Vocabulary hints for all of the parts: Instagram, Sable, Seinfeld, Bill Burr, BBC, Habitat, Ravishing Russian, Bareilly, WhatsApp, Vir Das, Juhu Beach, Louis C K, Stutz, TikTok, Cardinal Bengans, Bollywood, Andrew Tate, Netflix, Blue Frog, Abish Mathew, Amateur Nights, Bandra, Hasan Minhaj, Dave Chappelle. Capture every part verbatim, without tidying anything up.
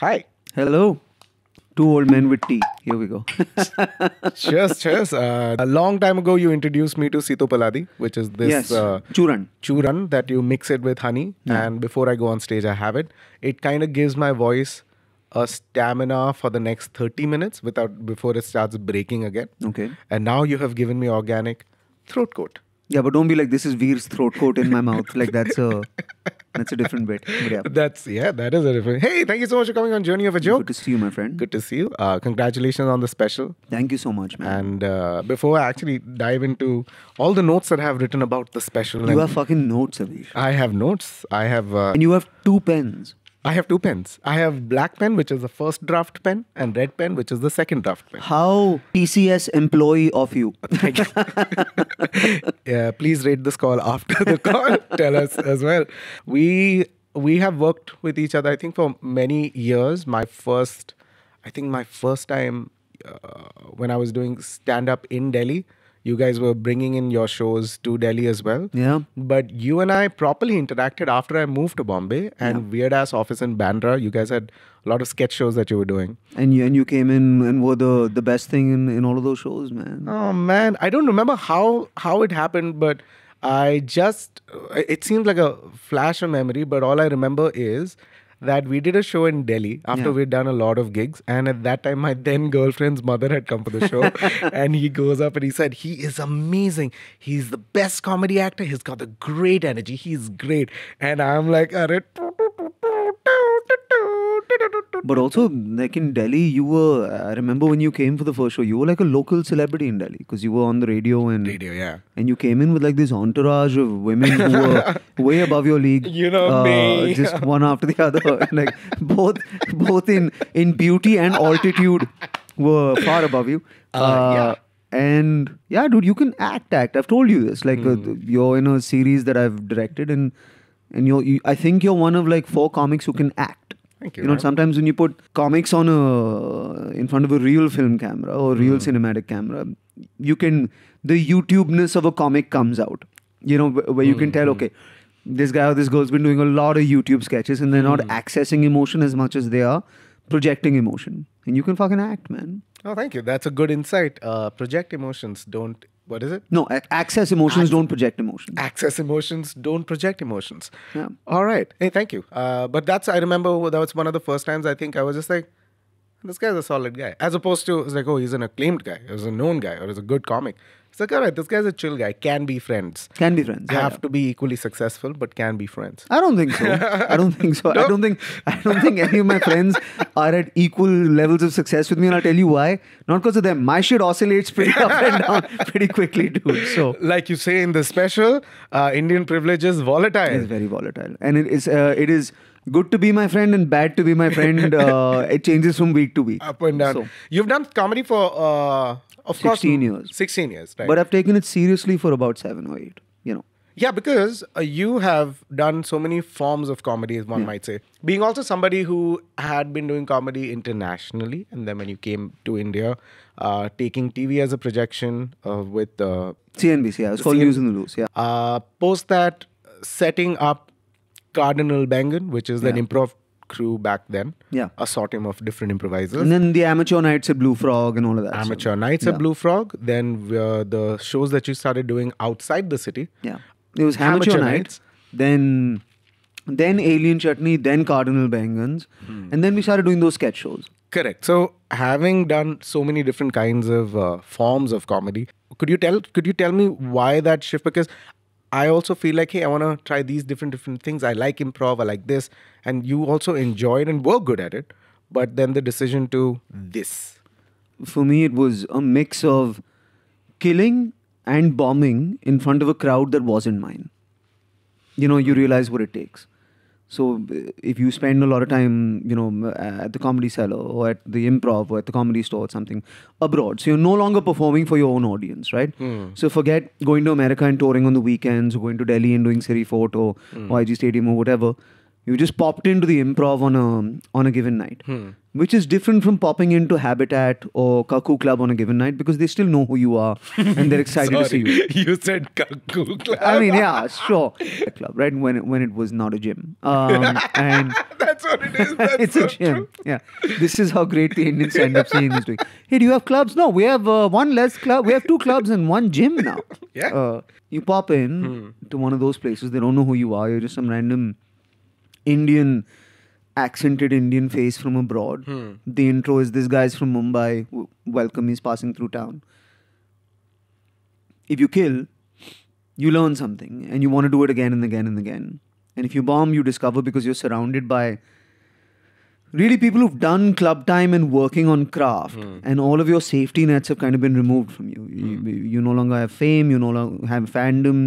Hi. Hello. Two old men with tea. Here we go. Cheers, cheers. Uh, a long time ago, you introduced me to Sitopaladi, which is this yes. uh, churan. Churan that you mix it with honey. Mm. And before I go on stage, I have it. It kind of gives my voice a stamina for the next thirty minutes without before it starts breaking again. Okay. And now you have given me organic throat coat. Yeah, but don't be like, this is Vir's throat coat in my mouth. Like, that's a that's a different bit. Yeah. That's, yeah, that is a different. Hey, thank you so much for coming on Journey of a Joke. Good to see you, my friend. Good to see you. Uh, congratulations on the special. Thank you so much, man. And uh, before I actually dive into all the notes that I have written about the special. You have fucking notes, Abish. I have notes. I have... Uh, and you have two pens. I have two pens. I have black pen, which is the first draft pen, and red pen, which is the second draft pen. How T C S employee of you. Thank you. Yeah, please rate this call after the call. Tell us as well. We we have worked with each other, I think, for many years. My first, I think my first time uh, when I was doing stand-up in Delhi, you guys were bringing in your shows to Delhi as well. Yeah. But you and I properly interacted after I moved to Bombay and yeah. Vir Das office in Bandra. You guys had a lot of sketch shows that you were doing. And you, and you came in and were the, the best thing in, in all of those shows, man. Oh, man. I don't remember how, how it happened, but I just... It seemed like a flash of memory, but all I remember is... that we did a show in Delhi after yeah. we'd done a lot of gigs. And at that time, my then girlfriend's mother had come for the show. And he goes up and he said, he is amazing. He's the best comedy actor. He's got the great energy. He's great. And I'm like, arre. But also, like in Delhi, you were, I remember when you came for the first show, you were like a local celebrity in Delhi because you were on the radio and radio, yeah. And you came in with like this entourage of women who were way above your league. You know uh, me. Just one after the other. Like both both in, in beauty and altitude were far above you. Uh, uh, yeah. And yeah, dude, you can act, act. I've told you this. Like mm. uh, you're in a series that I've directed and, and you're, you, I think you're one of like four comics who can act. Thank you. You know, man. Sometimes when you put comics on a in front of a real film camera or real mm. cinematic camera, you can the YouTubeness of a comic comes out. You know, where you mm. can tell, okay, this guy or this girl's been doing a lot of YouTube sketches, and they're not mm. accessing emotion as much as they are projecting emotion. And you can fucking act, man. Oh, thank you. That's a good insight. Uh, project emotions. Don't. What is it? No, access emotions, Ac don't project emotions. Access emotions, don't project emotions. Yeah. All right. Hey, thank you. Uh, but that's, I remember that was one of the first times I think I was just like, this guy's a solid guy. As opposed to, it's like, oh, he's an acclaimed guy. He's a known guy or he's a good comic. It's like, all right, this guy's a chill guy. Can be friends. Can be friends. Have yeah. to be equally successful, but can be friends. I don't think so. I don't think so. No? I don't think I don't think any of my friends are at equal levels of success with me, and I'll tell you why. Not because of them. My shit oscillates pretty up and down pretty quickly, dude. So, like you say in the special, uh, Indian privilege is volatile. It's very volatile, and it is uh, it is. Good to be my friend and bad to be my friend. Uh, it changes from week to week. Up and down. So, you've done comedy for, uh, of course, sixteen years. sixteen years, right. But I've taken it seriously for about seven or eight, you know. Yeah, because uh, you have done so many forms of comedy, as one yeah. might say. Being also somebody who had been doing comedy internationally, and then when you came to India, uh, taking T V as a projection uh, with... Uh, C N B C, yeah. It was called News in the Loose, yeah. Uh, post that, setting up Cardinal Bengans, which is yeah. an improv crew back then. Yeah. A sortum of different improvisers. And then the Amateur Nights at Blue Frog and all of that. Amateur so. Nights yeah. at Blue Frog. Then uh, the shows that you started doing outside the city. Yeah. It was Amateur, Amateur Nights. Nights. Then then Alien Chutney. Then Cardinal Bengans. Hmm. And then we started doing those sketch shows. Correct. So having done so many different kinds of uh, forms of comedy, could you tell, could you tell me why that shift? Because I also feel like, hey, I want to try these different different things. I like improv. I like this. And you also enjoyed and were good at it. But then the decision to this. For me, it was a mix of killing and bombing in front of a crowd that wasn't mine. You know, you realize what it takes. So if you spend a lot of time, you know, at the Comedy Cellar or at the Improv or at the Comedy Store or something abroad, so you're no longer performing for your own audience, right? Mm. So forget going to America and touring on the weekends, or going to Delhi and doing Siri Fort or mm. Y G Stadium or whatever. You just popped into the improv on a, on a given night. Hmm. Which is different from popping into Habitat or Cuckoo Club on a given night, because they still know who you are and they're excited to see you. You said Cuckoo Club. I mean, yeah, sure. A club, right? When, when it was not a gym. Um, and that's what it is. That's it's so a gym. True. Yeah. This is how great the Indian stand-up scene is doing. Hey, do you have clubs? No, we have uh, one less club. We have two clubs and one gym now. Yeah. Uh, you pop in hmm. to one of those places. They don't know who you are. You're just some random Indian... accented Indian face from abroad. Hmm. The intro is, this guy's from Mumbai. W- welcome, he's passing through town. If you kill, you learn something and you want to do it again and again and again. And if you bomb, you discover, because you're surrounded by really people who've done club time and working on craft. Hmm. And all of your safety nets have kind of been removed from you. Hmm. You, you no longer have fame, you no longer have fandom.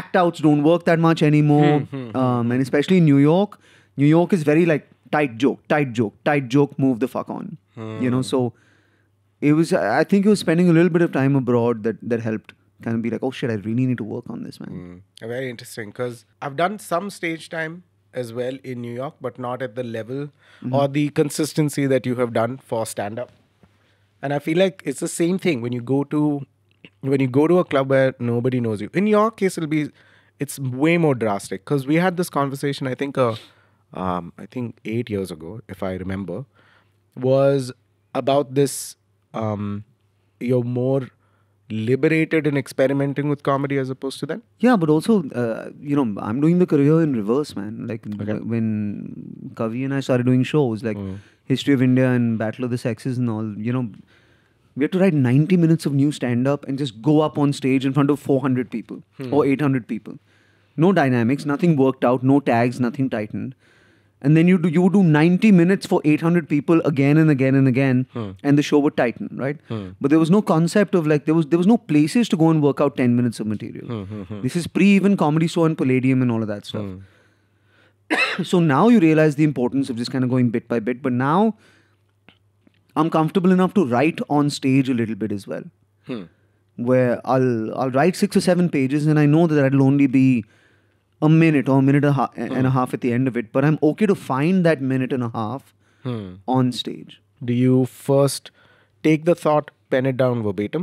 Act-outs don't work that much anymore. Hmm. Um, and especially in New York, New York is very like tight joke, tight joke, tight joke, move the fuck on. Hmm. You know, so it was, I think it was spending a little bit of time abroad that, that helped kind of be like, oh shit, I really need to work on this, man. Hmm. Very interesting, because I've done some stage time as well in New York, but not at the level mm-hmm. or the consistency that you have done for stand-up. And I feel like it's the same thing when you go to, when you go to a club where nobody knows you. In your case, it'll be, it's way more drastic, because we had this conversation, I think, uh, Um, I think eight years ago, if I remember, was about this, um, you're more liberated in experimenting with comedy as opposed to that? Yeah, but also, uh, you know, I'm doing the career in reverse, man. Like okay. when Kavi and I started doing shows, like mm. History of India and Battle of the Sexes and all, you know, we had to write ninety minutes of new stand-up and just go up on stage in front of four hundred people hmm. or eight hundred people. No dynamics, nothing worked out, no tags, nothing tightened. And then you do you do ninety minutes for eight hundred people again and again and again, hmm. and the show would tighten, right? Hmm. But there was no concept of like, there was there was no places to go and work out ten minutes of material. Hmm, hmm, hmm. This is pre even Comedy Store and Palladium and all of that stuff. Hmm. So now you realize the importance of just kind of going bit by bit. But now I'm comfortable enough to write on stage a little bit as well. Hmm. Where I'll I'll write six or seven pages and I know that that'll only be a minute or a minute and a half, hmm. and a half at the end of it. But I'm okay to find that minute and a half hmm. on stage. Do you first take the thought, pen it down verbatim,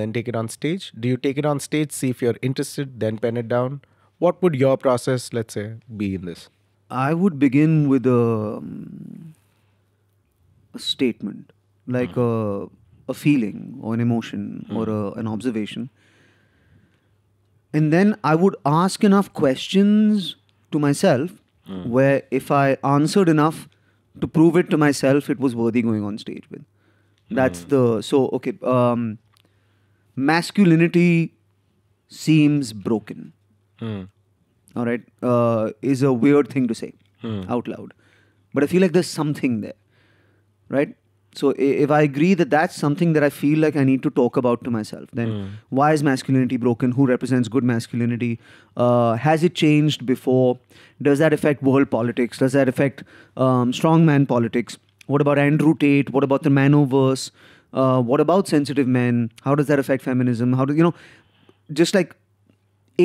then take it on stage? Do you take it on stage, see if you're interested, then pen it down? What would your process, let's say, be in this? I would begin with a, um, a statement, like hmm. a, a feeling or an emotion hmm. or a, an observation. And then I would ask enough questions to myself mm. where if I answered enough to prove it to myself, it was worthy going on stage with. That's mm. the... So, okay. Um, masculinity seems broken. Mm. All right. Uh, is a weird thing to say mm. out loud. But I feel like there's something there. Right? So if I agree that that's something that I feel like I need to talk about to myself, then mm. why is masculinity broken? Who represents good masculinity? Uh, has it changed before? Does that affect world politics? Does that affect um, strongman politics? What about Andrew Tate? What about the Manoverse? Uh, what about sensitive men? How does that affect feminism? How do you know? Just like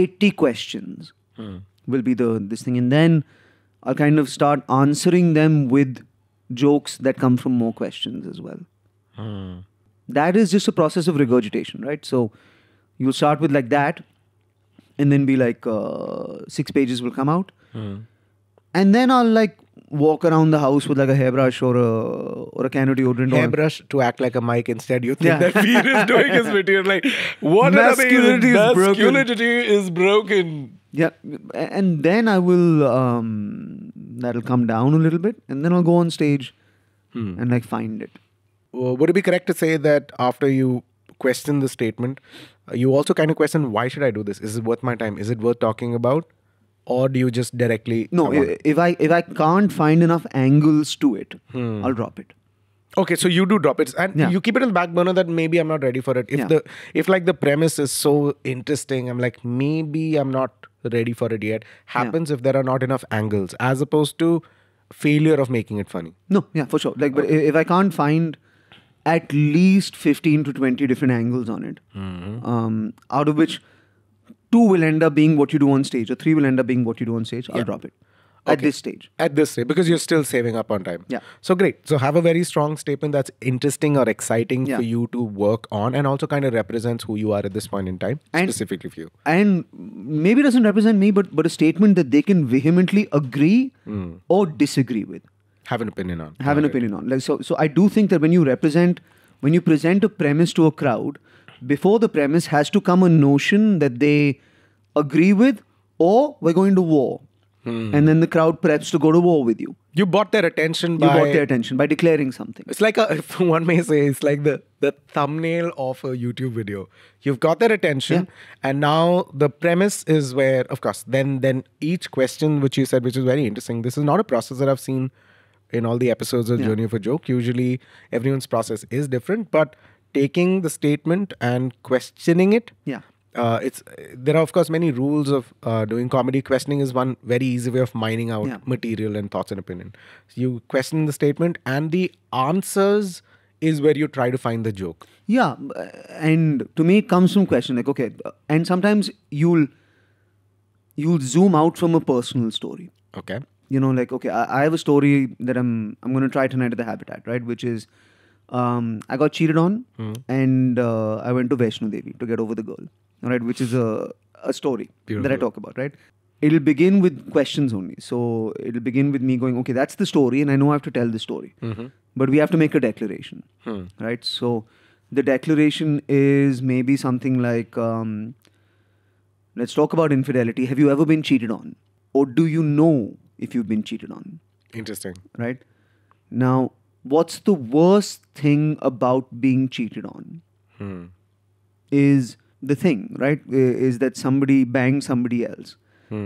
eighty questions mm. will be the this thing, and then I'll kind of start answering them with jokes that come from more questions as well. Hmm. That is just a process of regurgitation, right? So you'll start with like that, and then be like uh, six pages will come out, hmm. and then I'll like walk around the house with like a hairbrush or a or a can of deodorant. Hairbrush or a... to act like a mic instead. You think yeah. that Veer is doing his material like what? Masculinity is broken. Masculinity is broken. Yeah, and then I will. Um, that'll come down a little bit, and then I'll go on stage hmm. and like find it. Uh, would it be correct to say that after you question the statement, uh, you also kind of question, why should I do this? Is it worth my time? Is it worth talking about? Or do you just directly... No, if, if I if I can't find enough angles to it, hmm. I'll drop it. Okay, so you do drop it. And yeah. you keep it on the back burner that maybe I'm not ready for it. If yeah. the if like the premise is so interesting, I'm like, maybe I'm not ready for it yet. Happens yeah. if there are not enough angles, as opposed to failure of making it funny. No, yeah, for sure. Like, okay. But if I can't find at least fifteen to twenty different angles on it, mm-hmm. um, out of which two will end up being what you do on stage or three will end up being what you do on stage, yeah. I'll drop it. Okay. At this stage. At this stage, because you're still saving up on time. Yeah. So great. So have a very strong statement that's interesting or exciting yeah. for you to work on, and also kind of represents who you are at this point in time, and, specifically for you. And maybe it doesn't represent me, but, but a statement that they can vehemently agree mm. or disagree with. Have an opinion on. Have an right. opinion on. Like so, so I do think that when you represent, when you present a premise to a crowd, before the premise has to come a notion that they agree with, or we're going to war. Hmm. And then the crowd preps to go to war with you. You bought their attention by... You bought their attention by declaring something. It's like, a, if one may say, it's like the, the thumbnail of a YouTube video. You've got their attention yeah. and now the premise is where, of course, then then each question which you said, which is very interesting. This is not a process that I've seen in all the episodes of yeah. Journey of a Joke. Usually everyone's process is different, but taking the statement and questioning it... yeah. Uh, it's there are of course many rules of uh, doing comedy. Questioning is one very easy way of mining out yeah. material and thoughts and opinion. So you question the statement, and the answers is where you try to find the joke. Yeah, and to me it comes from question, like okay, and sometimes you'll you'll zoom out from a personal story. Okay, you know, like okay, I, I have a story that I'm I'm going to try tonight at the Habitat, right? Which is um, I got cheated on, mm. and uh, I went to Vaishnudevi to get over the girl. Right, which is a, a story Beautiful. that I talk about, right? It'll begin with questions only. So it'll begin with me going, okay, that's the story and I know I have to tell the story. Mm-hmm. But we have to make a declaration, hmm. right? So the declaration is maybe something like, um, let's talk about infidelity. Have you ever been cheated on? Or do you know if you've been cheated on? Interesting. Right? Now, what's the worst thing about being cheated on? Hmm. Is... the thing, right, is that somebody banged somebody else. Hmm.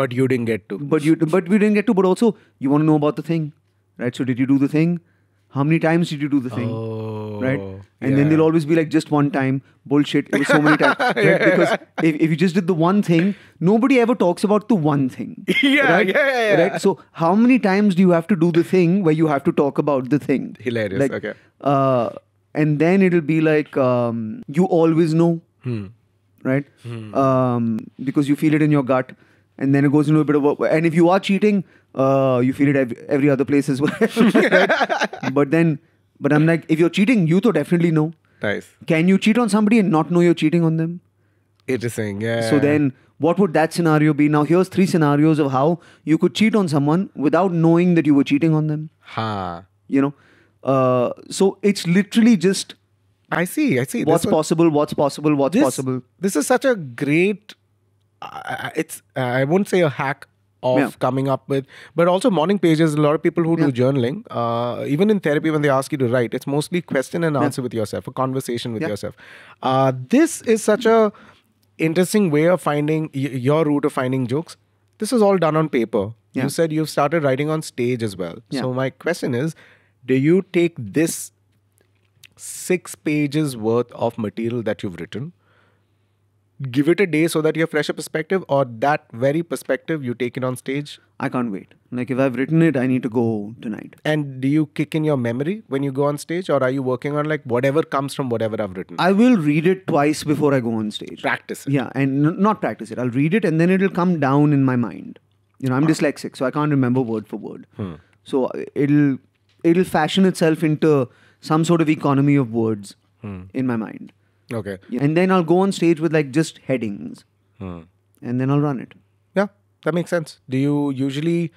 But you didn't get to. But you, but we didn't get to. But also, you want to know about the thing, right? So did you do the thing? How many times did you do the thing, oh, right? And yeah. then they'll always be like, just one time. Bullshit. It was so many times. Right? yeah. Because if, if you just did the one thing, nobody ever talks about the one thing. yeah, right? yeah, yeah, yeah. Right? So how many times do you have to do the thing where you have to talk about the thing? Hilarious. Like, okay. Uh, and then it'll be like, um, you always know. Hmm. Right? Hmm. Um, because you feel it in your gut, and then it goes into a bit of a, and if you are cheating, uh, you feel it every, every other place as well. Right? But then, but I'm like, if you're cheating, you to definitely know. Nice. Can you cheat on somebody and not know you're cheating on them? Interesting. Yeah. So then, what would that scenario be? Now, here's three scenarios of how you could cheat on someone without knowing that you were cheating on them. Ha. You know. Uh, so it's literally just. I see, I see. What's possible, what's possible, what's possible. This is such a great, uh, it's uh, I won't say a hack of yeah. coming up with, but also morning pages, a lot of people who yeah. do journaling, uh, even in therapy when they ask you to write, it's mostly question and answer yeah. with yourself, a conversation with yeah. yourself. Uh, this is such a interesting way of finding, y your route of finding jokes. This is all done on paper. Yeah. You said you've started writing on stage as well. Yeah. So my question is, do you take this six pages worth of material that you've written, give it a day so that you have fresher perspective, or that very perspective you take it on stage? I can't wait. Like if I've written it, I need to go tonight. And do you kick in your memory when you go on stage, or are you working on like whatever comes from whatever I've written? I will read it twice before I go on stage. Practice it. Yeah, and not practice it. I'll read it and then it'll come down in my mind. You know, I'm ah. dyslexic, so I can't remember word for word. Hmm. So it'll it'll fashion itself into some sort of economy of words hmm. in my mind. Okay. And then I'll go on stage with like just headings. Hmm. And then I'll run it. Yeah, that makes sense. Do you usually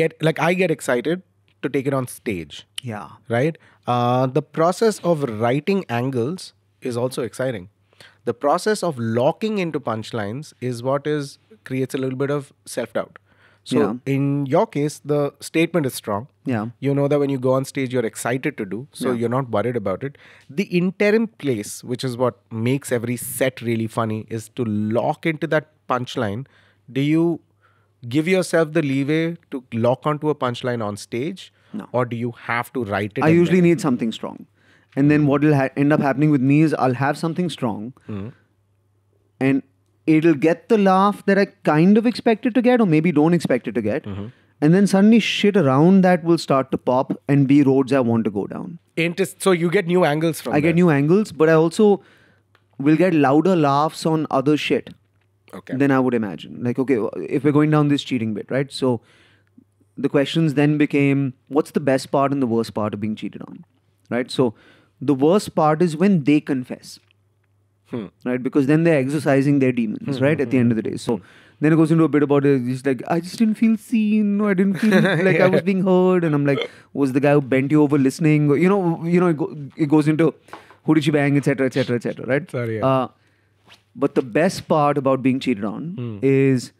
get, like I get excited to take it on stage. Yeah. Right? Uh, the process of writing angles is also exciting. The process of locking into punchlines is what is creates a little bit of self-doubt. So yeah. in your case, the statement is strong. Yeah. You know that when you go on stage, you're excited to do. So yeah. you're not worried about it. The interim place, which is what makes every set really funny, is to lock into that punchline. Do you give yourself the leeway to lock onto a punchline on stage? No. Or do you have to write it? I usually need something strong. And then what will ha end up happening with me is I'll have something strong. Mm. And it'll get the laugh that I kind of expected to get, or maybe don't expect it to get. Mm-hmm. And then suddenly shit around that will start to pop and be roads I want to go down. Interest, so you get new angles from I there. Get new angles, but I also will get louder laughs on other shit. okay. than I would imagine. Like, okay, if we're going down this cheating bit, right? So the questions then became, what's the best part and the worst part of being cheated on, right? So the worst part is when they confess, hmm. right? Because then they're exercising their demons, hmm. right? At the end of the day. So then it goes into a bit about it. It's like, I just didn't feel seen. Or I didn't feel like yeah. I was being heard. And I'm like, was the guy who bent you over listening? Or, you know, you know, it, go, it goes into who did she bang, et cetera, et cetera, et cetera, right? Sorry. Yeah. Uh, but the best part about being cheated on hmm. is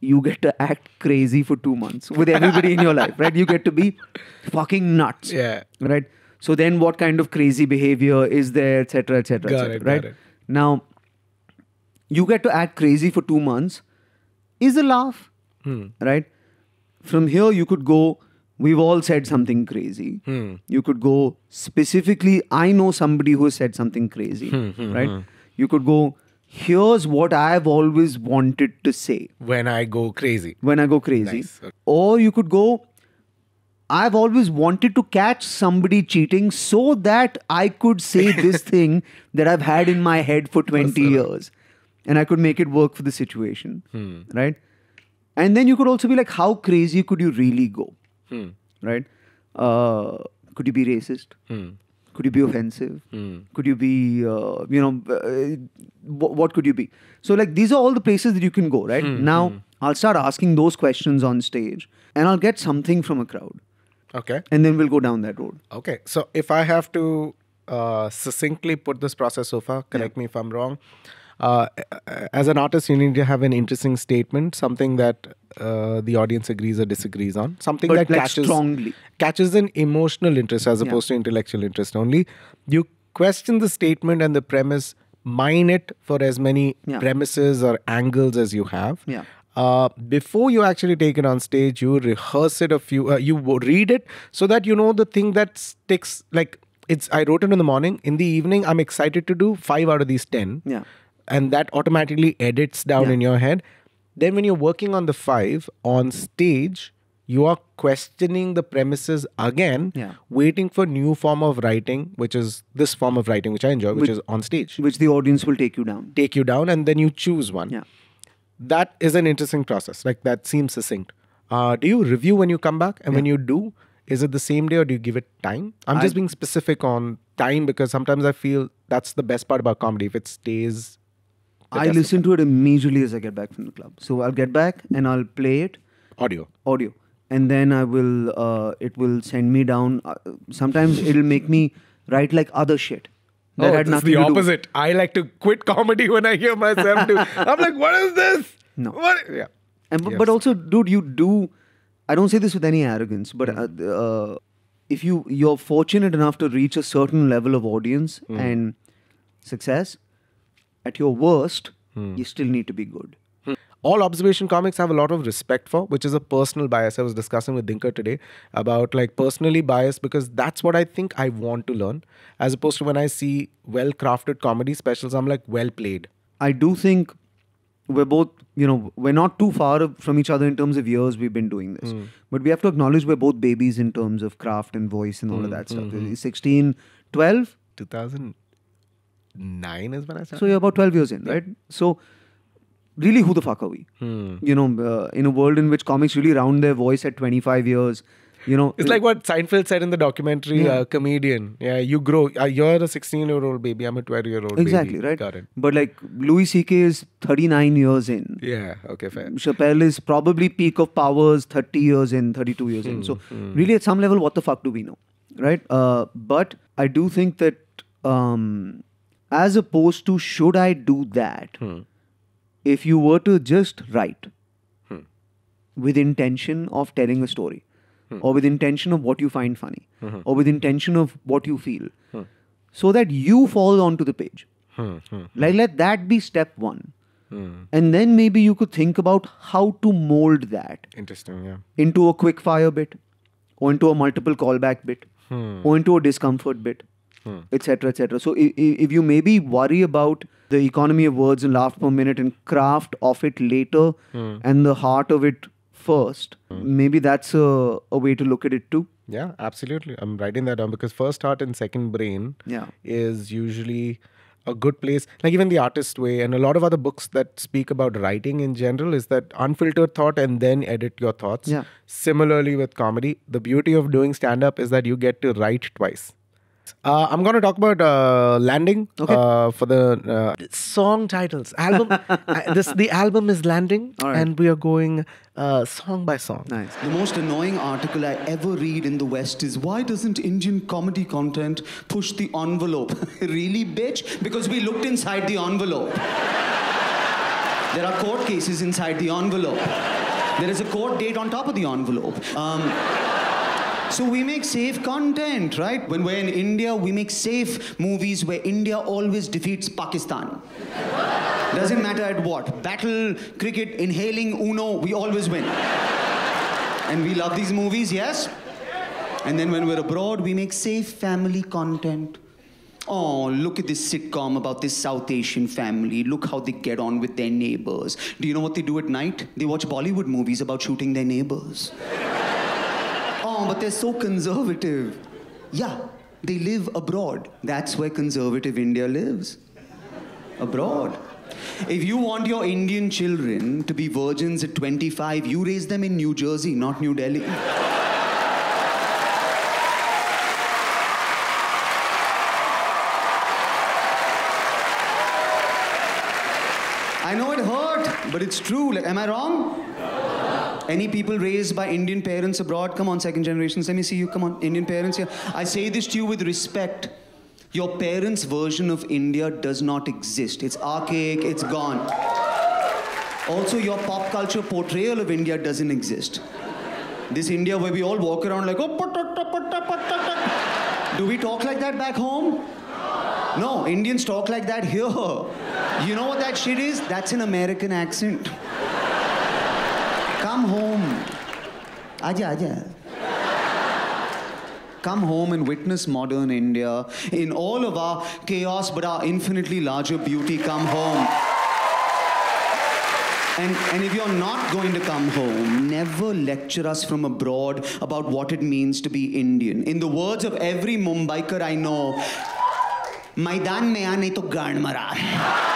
you get to act crazy for two months with everybody in your life, right? You get to be fucking nuts, yeah, right? So then what kind of crazy behavior is there, et cetera, et cetera, et cetera, right? Got it. Now, you get to act crazy for two months is a laugh, hmm. right? From here, you could go, we've all said something crazy. Hmm. You could go specifically, I know somebody who has said something crazy, hmm, hmm, right? Hmm. You could go, here's what I've always wanted to say. When I go crazy. When I go crazy. Nice. Okay. Or you could go, I've always wanted to catch somebody cheating so that I could say this thing that I've had in my head for twenty years. And I could make it work for the situation. Hmm. Right? And then you could also be like, how crazy could you really go? Hmm. Right? Uh, could you be racist? Hmm. Could you be offensive? Mm. Could you be, uh, you know, uh, w- what could you be? So like, these are all the places that you can go, right? Mm, now, mm. I'll start asking those questions on stage and I'll get something from a crowd. Okay. And then we'll go down that road. Okay. So if I have to uh, succinctly put this process so far, correct yeah. me if I'm wrong. Uh, as an artist, you need to have an interesting statement, something that uh, the audience agrees or disagrees on, something but that like catches strongly. catches an emotional interest as yeah. opposed to intellectual interest only. You question the statement and the premise, mine it for as many yeah. premises or angles as you have. Yeah. Uh, before you actually take it on stage, you rehearse it a few, uh, you read it so that you know the thing that sticks. Like it's, I wrote it in the morning. In the evening, I'm excited to do five out of these ten. Yeah. And that automatically edits down yeah. in your head. Then when you're working on the five, on stage, you are questioning the premises again, yeah. waiting for new form of writing, which is this form of writing, which I enjoy, which, which is on stage. Which the audience will take you down. Take you down and then you choose one. Yeah. That is an interesting process. Like that seems succinct. Uh, do you review when you come back? And yeah. when you do, is it the same day or do you give it time? I'm I, just being specific on time because sometimes I feel that's the best part about comedy. If it stays... I listen to it immediately as I get back from the club. So I'll get back and I'll play it. Audio. Audio. And then I will, uh, it will send me down. Uh, sometimes it'll make me write like other shit. That oh, had it's the opposite. Do. I like to quit comedy when I hear myself do. I'm like, what is this? No. What? Yeah. And, yes. But also, dude, you do, I don't say this with any arrogance, but mm. uh, uh, if you, you're fortunate enough to reach a certain level of audience mm. and success, at your worst, hmm. you still need to be good. Hmm. All observation comics have a lot of respect for, which is a personal bias. I was discussing with Dinka today about like personally biased because that's what I think I want to learn. As opposed to when I see well-crafted comedy specials, I'm like, well played. I do think we're both, you know, we're not too far from each other in terms of years we've been doing this. Hmm. But we have to acknowledge we're both babies in terms of craft and voice and all hmm. of that stuff. Mm-hmm. sixteen, twelve? two thousand. Nine is when I started. So you're about twelve years in, right? So really, who the fuck are we? Hmm. You know, uh, in a world in which comics really round their voice at twenty-five years, you know. It's like what Seinfeld said in the documentary, yeah. uh, Comedian. Yeah, you grow. Uh, you're a sixteen-year-old baby. I'm a twelve-year-old exactly, baby. Exactly, right? Got it. But like Louis C K is thirty-nine years in. Yeah, okay, fair. Chappelle is probably peak of powers thirty years in, thirty-two years hmm. in. So hmm. really at some level, what the fuck do we know? Right? Uh, but I do think that... Um, as opposed to, should I do that? Hmm. If you were to just write hmm. with intention of telling a story hmm. or with intention of what you find funny mm-hmm. or with intention of what you feel hmm. so that you fall onto the page. Hmm. Hmm. Like, let that be step one. Hmm. And then maybe you could think about how to mold that Interesting, yeah. into a quick fire bit or into a multiple callback bit hmm. or into a discomfort bit. Etc. Etc. So if, if you maybe worry about the economy of words and laugh per minute and craft of it later mm. and the heart of it first, mm. maybe that's a, a way to look at it too. Yeah, absolutely. I'm writing that down because first heart and second brain yeah. is usually a good place, like even The Artist Way and a lot of other books that speak about writing in general, is that unfiltered thought and then edit your thoughts. Yeah. Similarly with comedy, the beauty of doing stand-up is that you get to write twice. Uh, I'm going to talk about uh, Landing okay. uh, for the uh, song titles. Album. uh, this The album is Landing, right. And we are going uh, song by song. Nice. The most annoying article I ever read in the West is, why doesn't Indian comedy content push the envelope? Really, bitch? Because we looked inside the envelope. There are court cases inside the envelope. There is a court date on top of the envelope. Um... So we make safe content, right? When we're in India, we make safe movies where India always defeats Pakistan. Doesn't matter at what. Battle, cricket, inhaling, Uno, we always win. And we love these movies, yes? And then when we're abroad, we make safe family content. Oh, look at this sitcom about this South Asian family. Look how they get on with their neighbors. Do you know what they do at night? They watch Bollywood movies about shooting their neighbors. Oh, but they're so conservative. Yeah, they live abroad. That's where conservative India lives. Abroad. If you want your Indian children to be virgins at twenty-five, you raise them in New Jersey, not New Delhi. I know it hurt, but it's true. Like, am I wrong? Any people raised by Indian parents abroad? Come on, second generations, let me see you, come on. Indian parents, yeah. I say this to you with respect. Your parents' version of India does not exist. It's archaic, it's gone. Also, your pop culture portrayal of India doesn't exist. This India where we all walk around like, oh, patata, patata, patata. Do we talk like that back home? No, Indians talk like that here. You know what that shit is? That's an American accent. Come home. Aja, aja. Come home and witness modern India in all of our chaos, but our infinitely larger beauty. Come home. And, and if you're not going to come home, never lecture us from abroad about what it means to be Indian. In the words of every Mumbaiker I know, Maidan mein aane to gaand mara.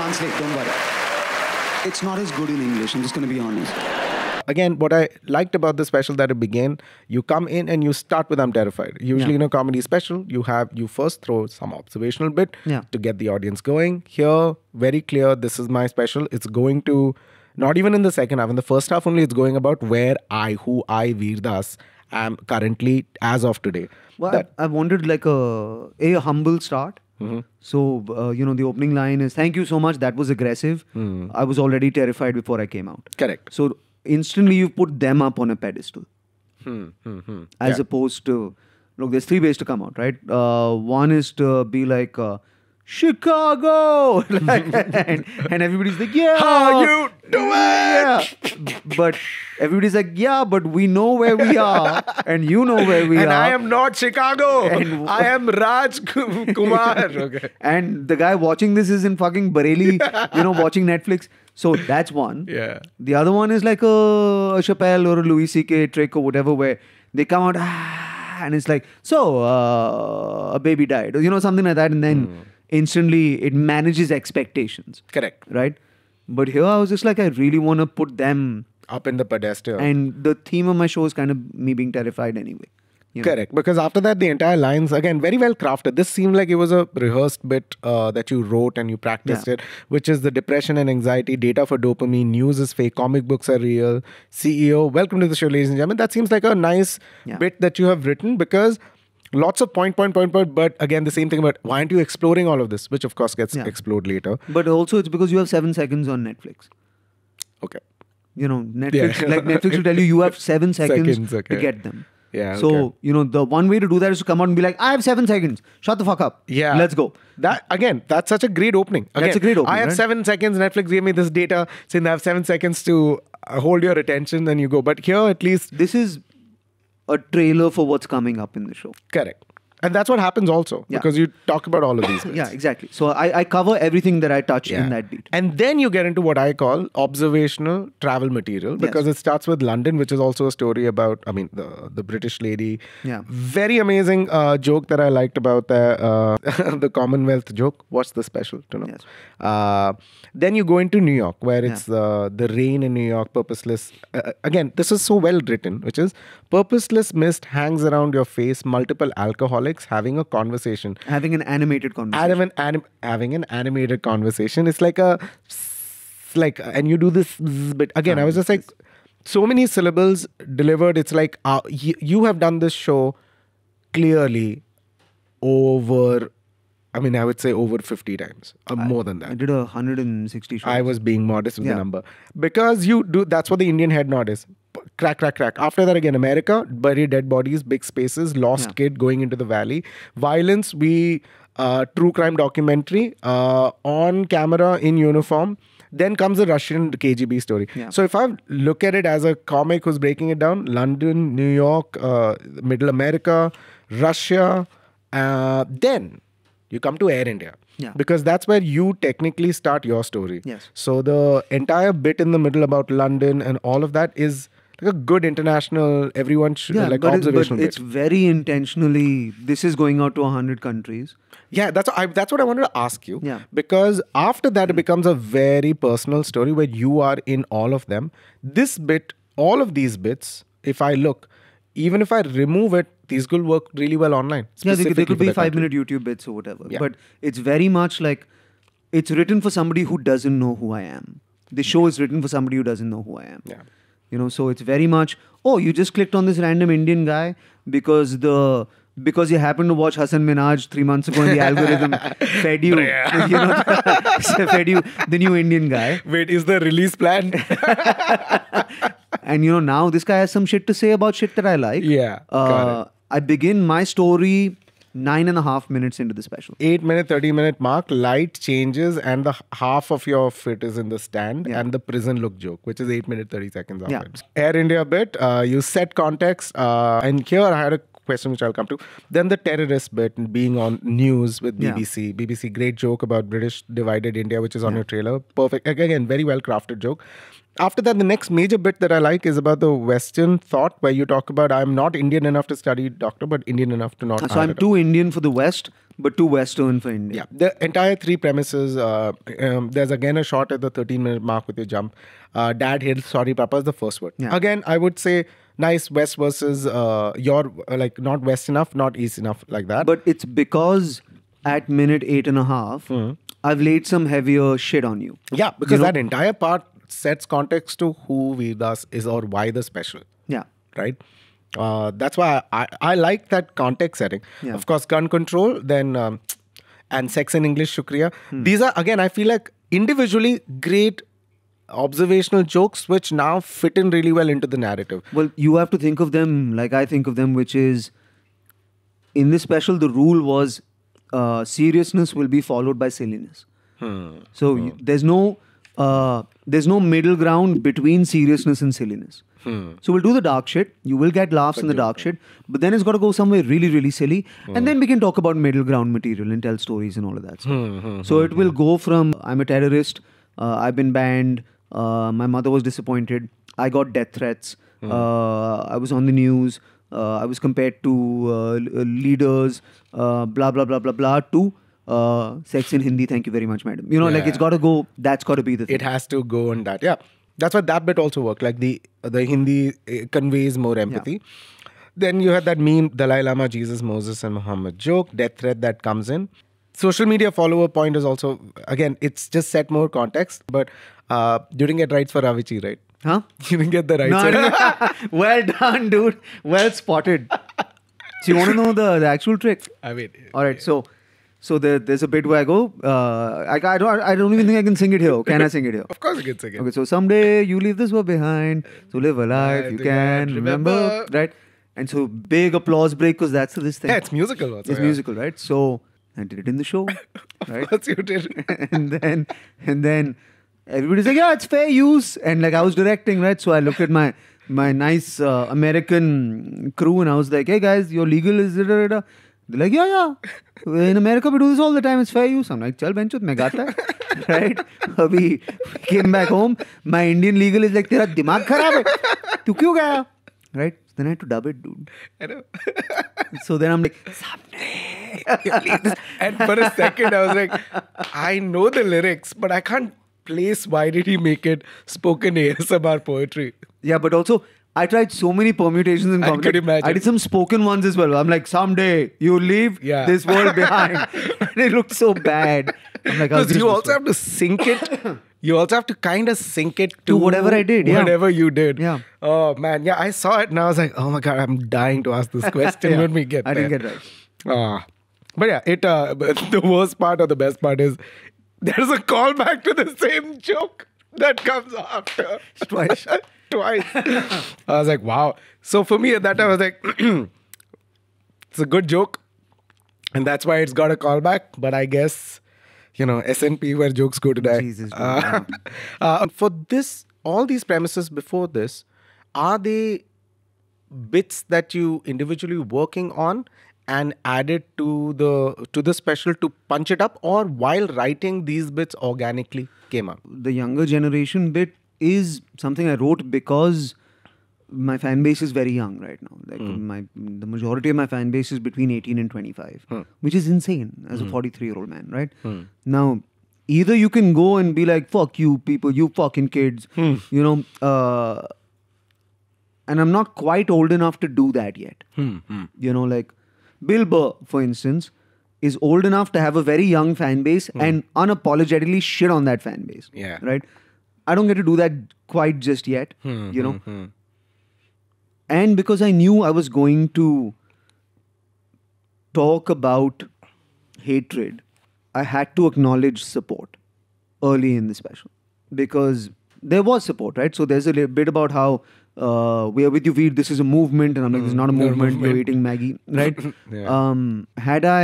Translate, don't worry. It's not as good in English, I'm just going to be honest. Again, what I liked about the special that it began, you come in and you start with I'm terrified. Usually yeah. in a comedy special, you have, you first throw some observational bit yeah. to get the audience going. Here, very clear, this is my special. It's going to, not even in the second half, in the first half only, it's going about where I, who I, Vir Das, am currently as of today. Well, that, I, I wanted like a, a humble start. Mm-hmm. So, uh, you know, the opening line is, thank you so much, that was aggressive. Mm-hmm. I was already terrified before I came out. Correct. So, instantly you've put them up on a pedestal. Mm-hmm. As yeah. opposed to, look, there's three ways to come out, right? Uh, one is to be like, uh, Chicago! like, and, and everybody's like, yeah! How you do it? Yeah. But everybody's like, yeah, but we know where we are. And you know where we and are. And I am not Chicago. And I am Raj Kumar. Okay. And the guy watching this is in fucking Bareilly, you know, watching Netflix. So that's one. Yeah. The other one is like a, a Chappelle or a Louis C K trick or whatever, where they come out, ah, and it's like, so uh, a baby died. Or, you know, something like that. And then... Mm. Instantly, it manages expectations. Correct. Right? But here I was just like, I really want to put them... up in the pedestal. And the theme of my show is kind of me being terrified anyway. You know? Correct. Because after that, the entire lines, again, very well crafted. This seemed like it was a rehearsed bit uh, that you wrote and you practiced yeah. it, which is the depression and anxiety, data for dopamine, news is fake, comic books are real, C E O, welcome to the show, ladies and gentlemen. That seems like a nice yeah. bit that you have written because... Lots of point, point, point, point, but again, the same thing about why aren't you exploring all of this, which of course gets yeah. explored later. But also it's because you have seven seconds on Netflix. Okay. You know, Netflix, yeah. like Netflix will tell you, you have seven seconds, seconds okay. to get them. Yeah. So, okay. you know, the one way to do that is to come out and be like, I have seven seconds. Shut the fuck up. Yeah. Let's go. That Again, that's such a great opening. Again, that's a great opening, I have right? seven seconds. Netflix gave me this data. Saying I have seven seconds to hold your attention and you go. But here, at least... This is... a trailer for what's coming up in the show. Correct. And that's what happens also, yeah. because you talk about all of these bits. Yeah, exactly. So I, I cover everything that I touch yeah. in that beat. And then you get into what I call observational travel material, because yes. it starts with London, which is also a story about, I mean, the, the British lady. Yeah. Very amazing uh, joke that I liked about the, uh, the Commonwealth joke. What's the special to know? Yes. Uh, then you go into New York, where it's yeah. uh, the rain in New York, purposeless. Uh, again, this is so well written, which is purposeless mist hangs around your face, multiple alcoholics. Having a conversation, having an animated conversation, having an, anim having an animated conversation. It's like a, it's like, and you do this bit again. Um, I was just like, so many syllables delivered. It's like uh, you, you have done this show clearly over. I mean, I would say over fifty times or I, more than that. I did a hundred and sixty shows. I was being modest with yeah. the number, because you do. That's what the Indian head nod is. Crack, crack, crack. After that, again, America, bury dead bodies, big spaces, lost yeah. kid going into the valley. Violence, we, uh, true crime documentary, uh, on camera in uniform. Then comes the Russian K G B story. Yeah. So if I look at it as a comic who's breaking it down, London, New York, uh, Middle America, Russia, uh, then you come to Air India. Yeah. Because that's where you technically start your story. Yes. So the entire bit in the middle about London and all of that is like a good international, everyone should, yeah, like but observational it, but it's very intentionally, this is going out to one hundred countries. Yeah, that's, I, that's what I wanted to ask you. Yeah. Because after that, it becomes a very personal story where you are in all of them. This bit, all of these bits, if I look, even if I remove it, these could work really well online. Yeah, they, they could be five-minute YouTube bits or whatever. Yeah. But it's very much like, it's written for somebody who doesn't know who I am. The show is written for somebody who doesn't know who I am. Yeah. You know, so it's very much, oh, you just clicked on this random Indian guy because the because you happened to watch Hasan Minhaj three months ago and the algorithm fed you, you know, fed you the new Indian guy. Wait, is the release planned? And you know, now this guy has some shit to say about shit that I like. Yeah, uh, got it. I begin my story nine and a half minutes into the special. eight minute, thirty minute mark, light changes and the half of your fit is in the stand yeah. and the prison look joke, which is eight minute, thirty seconds after. Yeah. Air India bit, uh, you set context uh, and here I had a question which I'll come to. Then the terrorist bit and being on news with B B C. Yeah. B B C, great joke about British divided India, which is on yeah. your trailer. Perfect. Again, very well crafted joke. After that, the next major bit that I like is about the Western thought, where you talk about I'm not Indian enough to study doctor, but Indian enough to not. So I'm too Indian for the West, but too Western for India. Yeah, the entire three premises. Uh, um, there's again a shot at the thirteen minute mark with your jump. Uh, Dad hates sorry, Papa is the first word. Yeah. Again, I would say nice West versus uh, your uh, like not West enough, not East enough, like that. But it's because at minute eight and a half, mm-hmm. I've laid some heavier shit on you. Yeah, because you know, that entire part sets context to who Vir Das is or why the special. Yeah. Right? Uh, that's why I, I, I like that context setting. Yeah. Of course, gun control, then um, and sex in English, Shukriya. Hmm. These are, again, I feel like individually great observational jokes which now fit in really well into the narrative. Well, you have to think of them like I think of them, which is in this special, the rule was uh, seriousness will be followed by silliness. Hmm. So hmm. You, there's no... Uh, there's no middle ground between seriousness and silliness. Hmm. So we'll do the dark shit. You will get laughs but in the dark shit. But then it's got to go somewhere really, really silly. Hmm. And then we can talk about middle ground material and tell stories and all of that stuff. Hmm, hmm, so hmm, it hmm. will go from, I'm a terrorist, uh, I've been banned, uh, my mother was disappointed, I got death threats, hmm. uh, I was on the news, uh, I was compared to uh, leaders, uh, blah, blah, blah, blah, blah, to... Uh, sex in Hindi, thank you very much, madam. You know, yeah. like it's got to go, that's got to be the thing. It has to go on that. Yeah. That's why that bit also worked. Like the, the Hindi conveys more empathy. Yeah. Then you had that meme, Dalai Lama, Jesus, Moses and Muhammad joke, death threat that comes in. Social media follower point is also, again, it's just set more context. But uh, you didn't get rights for Avicii, right? Huh? You didn't get the rights. No, no. Well done, dude. Well spotted. So you want to know the, the actual trick? I mean... All right, yeah. so... So there, there's a bit where I go, uh, I, I, don't, I don't even think I can sing it here. Can I sing it here? Of course you can sing it. Okay, so someday you leave this world behind. So live a life I you can remember. remember. Right? And so big applause break because that's this thing. Yeah, it's musical also. It's yeah. musical, right? So I did it in the show. Right? Of course you did. and then, and then everybody's like, yeah, it's fair use. And like I was directing, right? So I looked at my, my nice uh, American crew and I was like, hey guys, your legal is da da da. They're like, yeah, yeah. In America, we do this all the time. It's fair use. I'm like, chal, benchut, main gaata hai. Right? Abhi came back home. My Indian legal is like, tera dimag kharaab hai. Tu kyun gaya? Right? Then I had to dub it, dude. I know. So then I'm like, Sapne. And for a second, I was like, I know the lyrics, but I can't place why did he make it spoken A S M R poetry. Yeah, but also, I tried so many permutations in comedy. I could imagine. I did some spoken ones as well. I'm like, someday you leave yeah. this world behind. And it looked so bad. I'm like, because you also have to sync it. You also have to kind of sync it to, to whatever I did. Whatever yeah. you did. Yeah. Oh, man. Yeah, I saw it and I was like, oh my God, I'm dying to ask this question. yeah. Let me get I there. didn't get it right. Uh, but yeah, it. Uh, the worst part or the best part is there's a callback to the same joke that comes after. Twice. Twice. I was like, wow. So for me at that time, I was like, it's a good joke. And that's why it's got a callback. But I guess, you know, S N P where jokes go to die. Jesus. Uh, uh, for this, all these premises before this, are they bits that you individually working on and added to the to the special to punch it up, or while writing these bits organically came up? The younger generation bit is something I wrote because my fan base is very young right now. Like mm. my the majority of my fan base is between eighteen and twenty-five, mm. which is insane as mm. a forty-three-year-old man, right? Mm. Now, either you can go and be like, fuck you people, you fucking kids, mm. you know, uh, and I'm not quite old enough to do that yet. Mm. Mm. You know, like Bill Burr, for instance, is old enough to have a very young fan base mm. and unapologetically shit on that fan base, yeah. right? I don't get to do that quite just yet, hmm, you know. Hmm, hmm. And because I knew I was going to talk about hatred, I had to acknowledge support early in the special. Because there was support, right? So there's a bit about how uh, we are with you, Vir. This is a movement. And I'm like, this is not a movement. movement. You're eating Maggie, right? yeah. um, had I...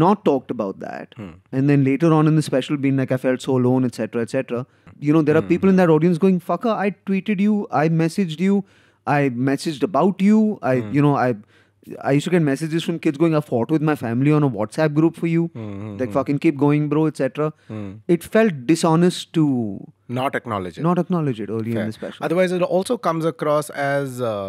not talked about that hmm. and then later on in the special being like I felt so alone, etc, etc, you know, there are hmm. people in that audience going, fucker, I tweeted you, I messaged you, I messaged about you, I hmm. you know, I I used to get messages from kids going, I fought with my family on a WhatsApp group for you, hmm. like fucking keep going, bro, etc. hmm. It felt dishonest to not acknowledge it not acknowledge it early Fair. In the special. Otherwise it also comes across as uh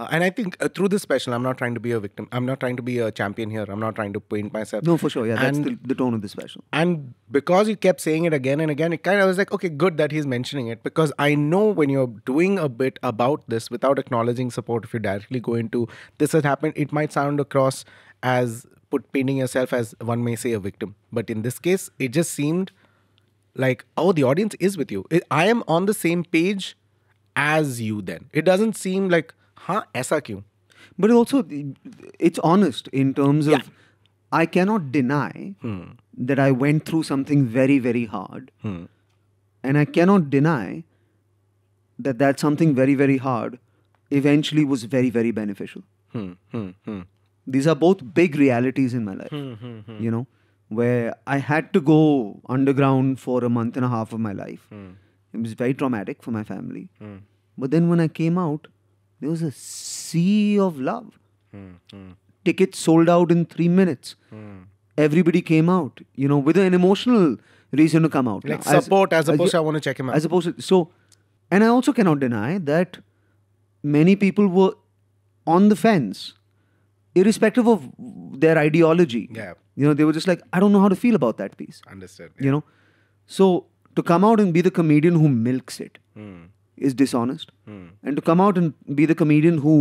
Uh, and I think uh, through this special, I'm not trying to be a victim. I'm not trying to be a champion here. I'm not trying to paint myself. No, for sure. Yeah, that's and, the, the tone of the special. And because you kept saying it again and again, it kind of was like, okay, good that he's mentioning it. Because I know when you're doing a bit about this without acknowledging support, if you directly go into this has happened, it might sound across as put painting yourself as, one may say, a victim. But in this case, it just seemed like, oh, the audience is with you. I am on the same page as you then. It doesn't seem like, huh, aisa kyun? But also, it's honest in terms of, yeah. I cannot deny hmm. that I went through something very, very hard. Hmm. And I cannot deny that that something very, very hard eventually was very, very beneficial. Hmm. Hmm. Hmm. These are both big realities in my life, hmm. Hmm. Hmm. you know, where I had to go underground for a month and a half of my life. Hmm. It was very traumatic for my family. Hmm. But then when I came out, there was a sea of love. Mm, mm. Tickets sold out in three minutes. Mm. Everybody came out, you know, with an emotional reason to come out. Like now. Support as, as opposed as, to I want to check him out. As opposed to, so, and I also cannot deny that many people were on the fence, irrespective of their ideology. Yeah. You know, they were just like, I don't know how to feel about that piece. Understood. Yeah. You know, so to come out and be the comedian who milks it. Mm. Is dishonest. Mm. And to come out and be the comedian who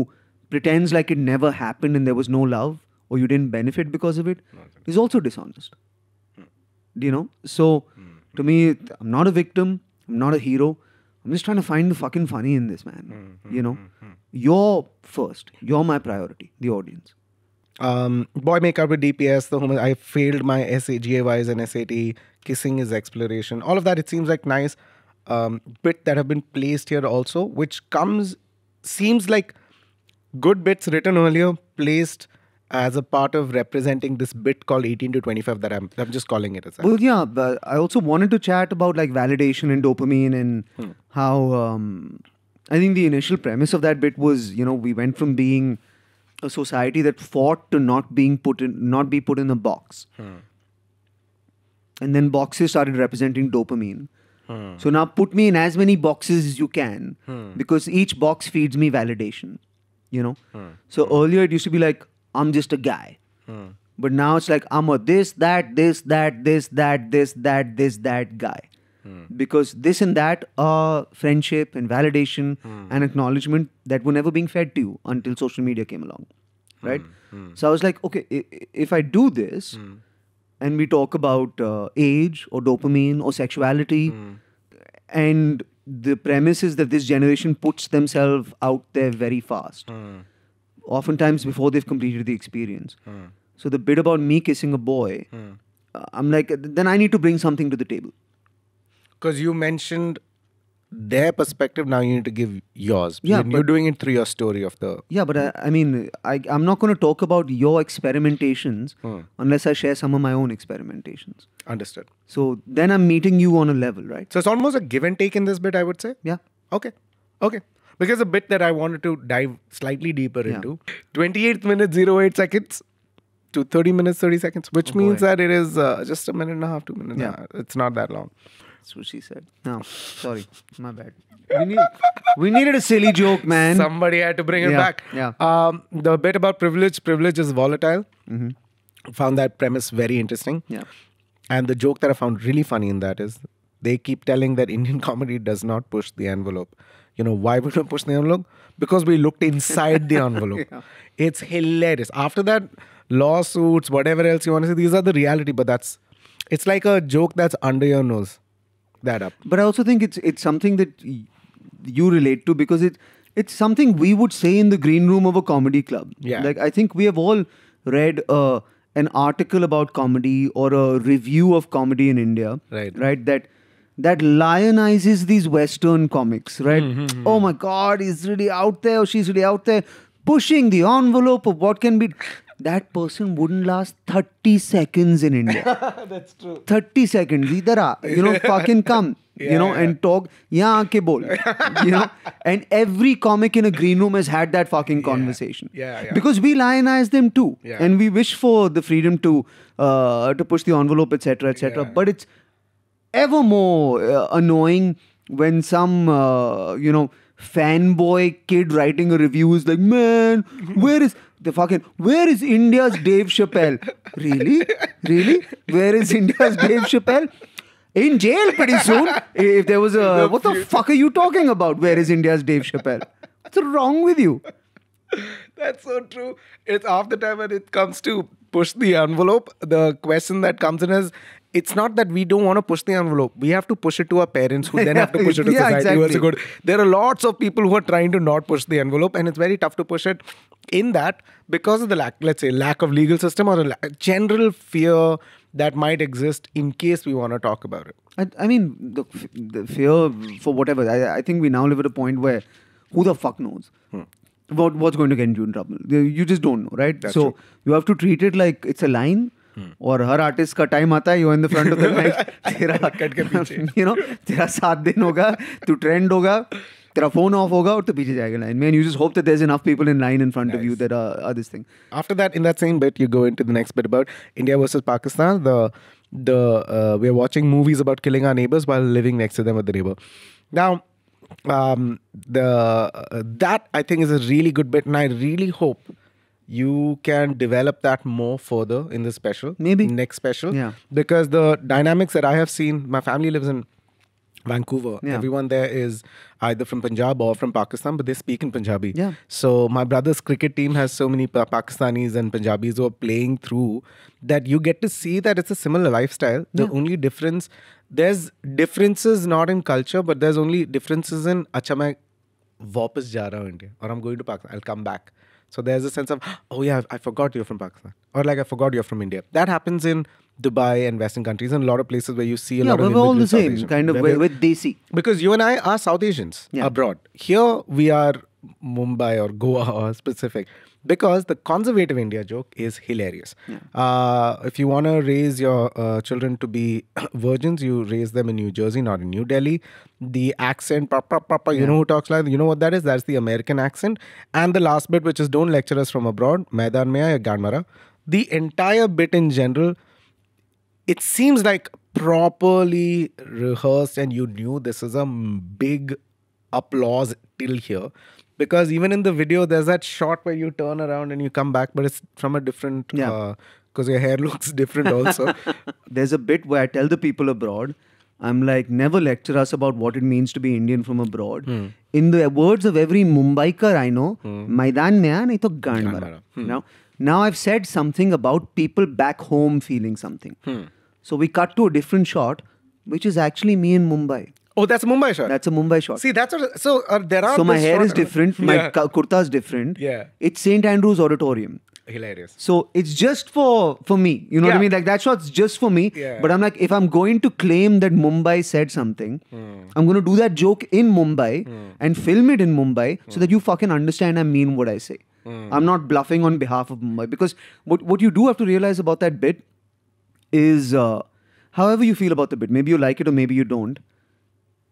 pretends like it never happened and there was no love or you didn't benefit because of it no, is also dishonest. Mm. You know? So, mm. to me, I'm not a victim. I'm not a hero. I'm just trying to find the fucking funny in this, man. Mm-hmm. You know? Mm-hmm. You're first. You're my priority. The audience. Um, boy makeup with D P S. The homo- I failed my G A Ys and S A T. Kissing is exploration. All of that, it seems like nice. Um, bit that have been placed here also, which comes, seems like good bits written earlier placed as a part of representing this bit called eighteen to twenty-five that I'm, I'm just calling it as that. Well, yeah, but I also wanted to chat about like validation and dopamine and hmm. how, um, I think the initial premise of that bit was, you know, we went from being a society that fought to not being put in, not be put in a box. Hmm. And then boxes started representing dopamine. Hmm. So now put me in as many boxes as you can, hmm. because each box feeds me validation, you know. Hmm. So hmm. earlier it used to be like, I'm just a guy. Hmm. But now it's like, I'm a this, that, this, that, this, that, this, that, this, that guy. Hmm. Because this and that are friendship and validation hmm. and acknowledgement that were never being fed to you until social media came along, right? Hmm. Hmm. So I was like, okay, if I do this... Hmm. And we talk about uh, age or dopamine or sexuality. Mm. And the premise is that this generation puts themselves out there very fast. Mm. Oftentimes before they've completed the experience. Mm. So the bit about me kissing a boy, mm. uh, I'm like, then I need to bring something to the table. Because you mentioned their perspective, now you need to give yours. Yeah, but, you're doing it through your story of the... Yeah, but I, I mean, I, I'm not going to talk about your experimentations hmm. unless I share some of my own experimentations. Understood. So then I'm meeting you on a level, right? So it's almost a give and take in this bit, I would say? Yeah. Okay. Okay. Because the bit that I wanted to dive slightly deeper yeah. into, twenty-eight minutes, zero eight seconds to thirty minutes, thirty seconds, which oh, means boy. that it is uh, just a minute and a half, two minutes. Yeah. Nah, it's not that long. That's what she said. No, sorry. My bad. We, need, we needed a silly joke, man. Somebody had to bring it yeah, back. Yeah. Um, the bit about privilege. Privilege is volatile. Mm-hmm. Found that premise very interesting. Yeah. And the joke that I found really funny in that is they keep telling that Indian comedy does not push the envelope. You know, why would we push the envelope? Because we looked inside the envelope. Yeah. It's hilarious. After that, lawsuits, whatever else you want to say, these are the reality. But that's, it's like a joke that's under your nose. That up. But I also think it's it's something that you relate to because it it's something we would say in the green room of a comedy club. Yeah. Like I think we have all read uh, an article about comedy or a review of comedy in India. Right. Right. That that lionizes these Western comics. Right. Mm-hmm. Oh my God, he's really out there or she's really out there pushing the envelope of what can be. That person wouldn't last thirty seconds in India. That's true. thirty seconds. Idara, you know, fucking come. Yeah, you know, yeah. and talk. Yeah, ke bol. You know, and every comic in a green room has had that fucking conversation. Yeah, yeah. yeah. Because we lionize them too. Yeah. And we wish for the freedom to uh, to push the envelope, et cetera, et cetera. Yeah. But it's ever more uh, annoying when some, uh, you know, fanboy kid writing a review is like, man, where is... The fucking, where is India's Dave Chappelle? Really? Really? Where is India's Dave Chappelle? In jail pretty soon. If there was a, what the fuck are you talking about? Where is India's Dave Chappelle? What's wrong with you? That's so true. It's half the time when it comes to push the envelope. The question that comes in is, it's not that we don't want to push the envelope. We have to push it to our parents who then have to push it to yeah, society. Exactly. Who also go to, there are lots of people who are trying to not push the envelope and it's very tough to push it in that because of the lack, let's say, lack of legal system or a, a general fear that might exist in case we want to talk about it. I, I mean, the, the fear for whatever. I, I think we now live at a point where who the fuck knows? Hmm. About what's going to get you in trouble. You just don't know, right? That's so true. You have to treat it like it's a line. और हर artist का time आता है, you're in the front of the night, तेरा कट के पीछे, you know, तेरा सात दिन होगा, तू ट्रेंड होगा, तेरा फोन ऑफ होगा और तू पीछे जाएगा लाइन में, and you just hope that there's enough people in line in front nice. of you that are, are this thing. After that, in that same bit, you go into the next bit about India versus Pakistan. The the uh, we're watching movies about killing our neighbors while living next to them with the neighbor. Now, um, the uh, that I think is a really good bit, and I really hope you can develop that more further in the special. Maybe. Next special. Yeah. Because the dynamics that I have seen, my family lives in Vancouver. Yeah. Everyone there is either from Punjab or from Pakistan, but they speak in Punjabi. Yeah. So my brother's cricket team has so many Pakistanis and Punjabis who are playing through that you get to see that it's a similar lifestyle. The yeah. only difference, there's differences not in culture, but there's only differences in, acha main wapas ja raha hu India, or I'm going to Pakistan, I'll come back. So there's a sense of, oh yeah, I forgot you're from Pakistan. Or like, I forgot you're from India. That happens in Dubai and Western countries and a lot of places where you see a yeah, lot of individual South Asians. Yeah, we're all the same, kind of with, with Desi. Because you and I are South Asians yeah. abroad. Here we are Mumbai or Goa or specific. because the conservative India joke is hilarious. Yeah. Uh, if you want to raise your uh, children to be virgins, you raise them in New Jersey, not in New Delhi. The accent, pop, pop, pop, you yeah. know who talks like that? You know what that is? That's the American accent. And the last bit, which is don't lecture us from abroad, Maidan mein ya gaan mara. The entire bit in general, it seems like properly rehearsed, and you knew this is a big applause till here. Because even in the video, there's that shot where you turn around and you come back, but it's from a different, because yeah. uh, your hair looks different also. There's a bit where I tell the people abroad, I'm like, never lecture us about what it means to be Indian from abroad. Hmm. In the words of every Mumbaikar I know, Maidan mein nahi to gaan mara. Now, now I've said something about people back home feeling something. Hmm. So we cut to a different shot, which is actually me in Mumbai. Oh, that's a Mumbai shot. That's a Mumbai shot. See, that's what, so uh, there are. So my hair shot, is different. My yeah. kurta is different. Yeah. It's Saint Andrew's Auditorium. Hilarious. So it's just for for me. You know yeah. what I mean? Like that shot's just for me. Yeah. But I'm like, if I'm going to claim that Mumbai said something, mm. I'm going to do that joke in Mumbai mm. and film it in Mumbai mm. so that you fucking understand I mean what I say. Mm. I'm not bluffing on behalf of Mumbai, because what what you do have to realize about that bit is, uh, however you feel about the bit, maybe you like it or maybe you don't,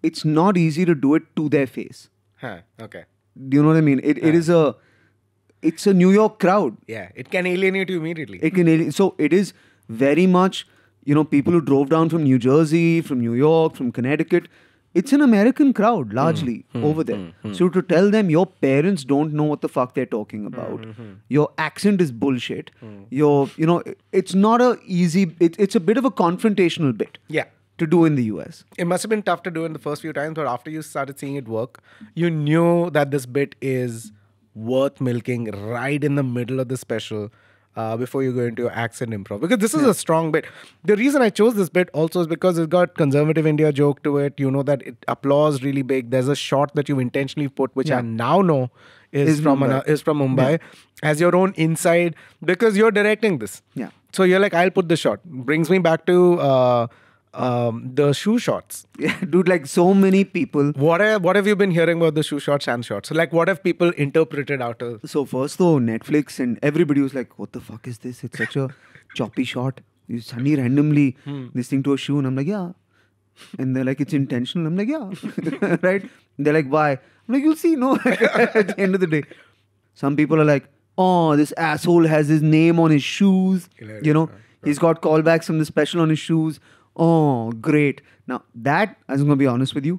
it's not easy to do it to their face. Huh, okay. Do you know what I mean? It, huh. it is a, it's a New York crowd. Yeah, it can alienate you immediately. It can, so it is very much, you know, people who drove down from New Jersey, from New York, from Connecticut. It's an American crowd, largely, mm, mm, over there. Mm, mm. So to tell them your parents don't know what the fuck they're talking about, mm, mm, mm. your accent is bullshit, mm. your, you know, it's not a easy, it, it's a bit of a confrontational bit. Yeah. To do in the U S. It must have been tough to do in the first few times, but after you started seeing it work, you knew that this bit is worth milking right in the middle of the special uh, before you go into accent improv. Because this is yeah. a strong bit. The reason I chose this bit also is because it's got conservative India joke to it. You know that it applause really big. There's a shot that you intentionally put, which yeah. I now know is, is from an, is from Mumbai, yeah. as your own inside, because you're directing this. Yeah. So you're like, I'll put the shot. Brings me back to... Uh, Um, the shoe shots. Yeah, dude, like so many people. What have, what have you been hearing about the shoe shots and shots? So like what have people interpreted out of? So first though, Netflix and everybody was like, what the fuck is this? It's such a choppy shot. You suddenly randomly hmm. this thing to a shoe, and I'm like, yeah. And they're like, it's intentional. I'm like, yeah. Right? And they're like, why? I'm like, you'll see. No. At the end of the day. Some people are like, oh, this asshole has his name on his shoes. Hilarious. You know, right. He's got callbacks from the special on his shoes. Oh, great. Now, that, I'm going to be honest with you,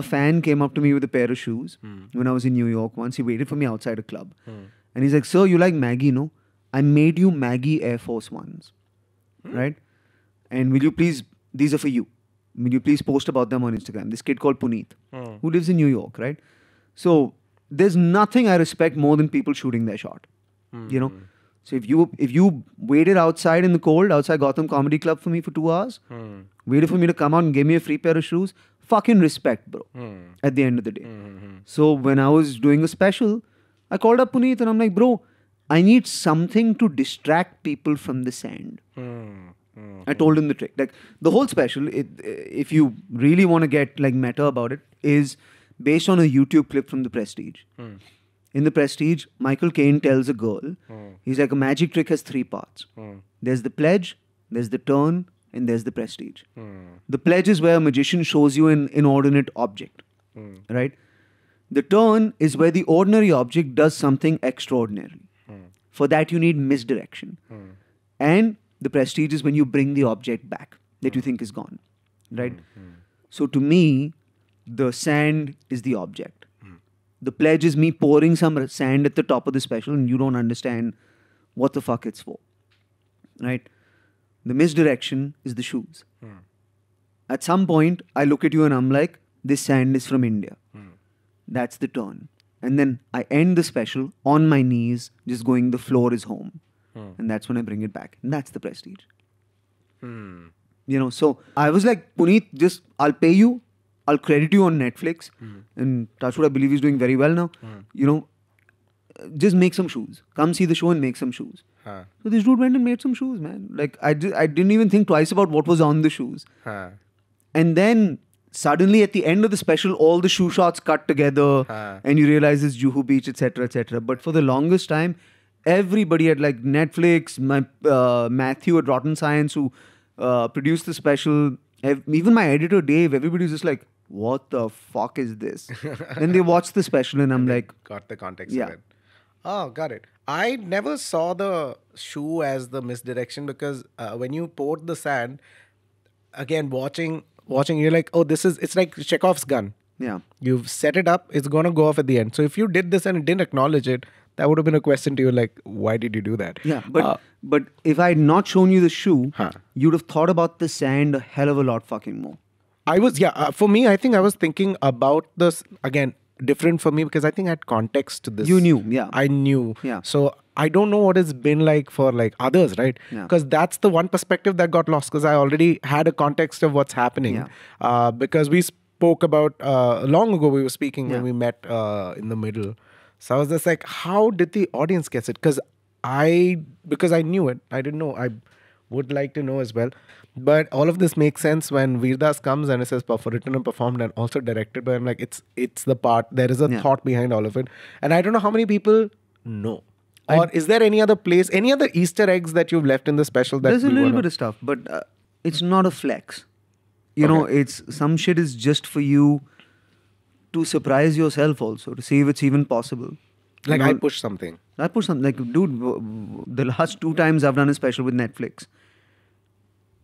a fan came up to me with a pair of shoes mm. when I was in New York once. He waited for me outside a club. Mm. And he's like, sir, you like Maggie, no? I made you Maggie Air Force Ones. Mm. Right? And will you please, these are for you. Will you please post about them on Instagram? This kid called Puneet, mm. who lives in New York, right? So, there's nothing I respect more than people shooting their shot. Mm. You know? So if you if you waited outside in the cold, outside Gotham Comedy Club for me for two hours, mm. waited for me to come out and gave me a free pair of shoes, fucking respect, bro, mm. at the end of the day. Mm-hmm. So when I was doing a special, I called up Puneet and I'm like, bro, I need something to distract people from the sand. Mm-hmm. I told him the trick. Like the whole special, it, if you really want to get like meta about it, is based on a YouTube clip from The Prestige. Mm. In The Prestige, Michael Caine tells a girl, mm. he's like, a magic trick has three parts. Mm. There's the pledge, there's the turn, and there's the prestige. Mm. The pledge is where a magician shows you an inordinate object, mm. right? The turn is where the ordinary object does something extraordinary. Mm. For that, you need misdirection. Mm. And the prestige is when you bring the object back that mm. you think is gone, right? Mm-hmm. So to me, the sand is the object. The pledge is me pouring some sand at the top of the special and you don't understand what the fuck it's for, right? The misdirection is the shoes. Mm. At some point, I look at you and I'm like, this sand is from India. Mm. That's the turn. And then I end the special on my knees, just going, the floor is home. Mm. And that's when I bring it back. And that's the prestige. Mm. You know, so I was like, Puneet, just, I'll pay you. I'll credit you on Netflix. Mm. And Tashwood, I believe he's doing very well now. Mm. You know, just make some shoes. Come see the show and make some shoes. Huh. So this dude went and made some shoes, man. Like, I, I didn't even think twice about what was on the shoes. Huh. And then, suddenly at the end of the special, all the shoe shots cut together. Huh. And you realize it's Juhu Beach, et cetera, et cetera. But for the longest time, Everybody had like Netflix, my uh, Matthew at Rotten Science who uh, produced the special, even my editor Dave, everybody was just like, what the fuck is this? And they watched the special and I'm and like... Got the context yeah. of it. Oh, got it. I never saw the shoe as the misdirection because uh, when you poured the sand, again, watching, watching, you're like, oh, this is... It's like Chekhov's gun. Yeah. You've set it up. It's going to go off at the end. So if you did this and it didn't acknowledge it, that would have been a question to you like, why did you do that? Yeah, but uh, but if I had not shown you the shoe, huh. you'd have thought about the sand a hell of a lot fucking more. I was, yeah, uh, for me, I think I was thinking about this, again, different for me because I think I had context to this. You knew, yeah. I knew. Yeah. So I don't know what it's been like for like others, right? Because yeah. that's the one perspective that got lost because I already had a context of what's happening. Yeah. Uh, because we spoke about, uh, long ago we were speaking yeah. when we met uh, in the middle. So I was just like, how did the audience get it? Because I, because I knew it. I didn't know. I would like to know as well. But all of this makes sense when Vir Das comes and it says written and performed and also directed by him. Like it's it's the part. There is a yeah. thought behind all of it. And I don't know how many people know. Or I, is there any other place, any other Easter eggs that you've left in the special? That there's a little bit of stuff, but uh, it's not a flex. You okay. know, it's some shit is just for you to surprise yourself also, to see if it's even possible. Like you know, I push something. I push something. Like dude, the last two times I've done a special with Netflix,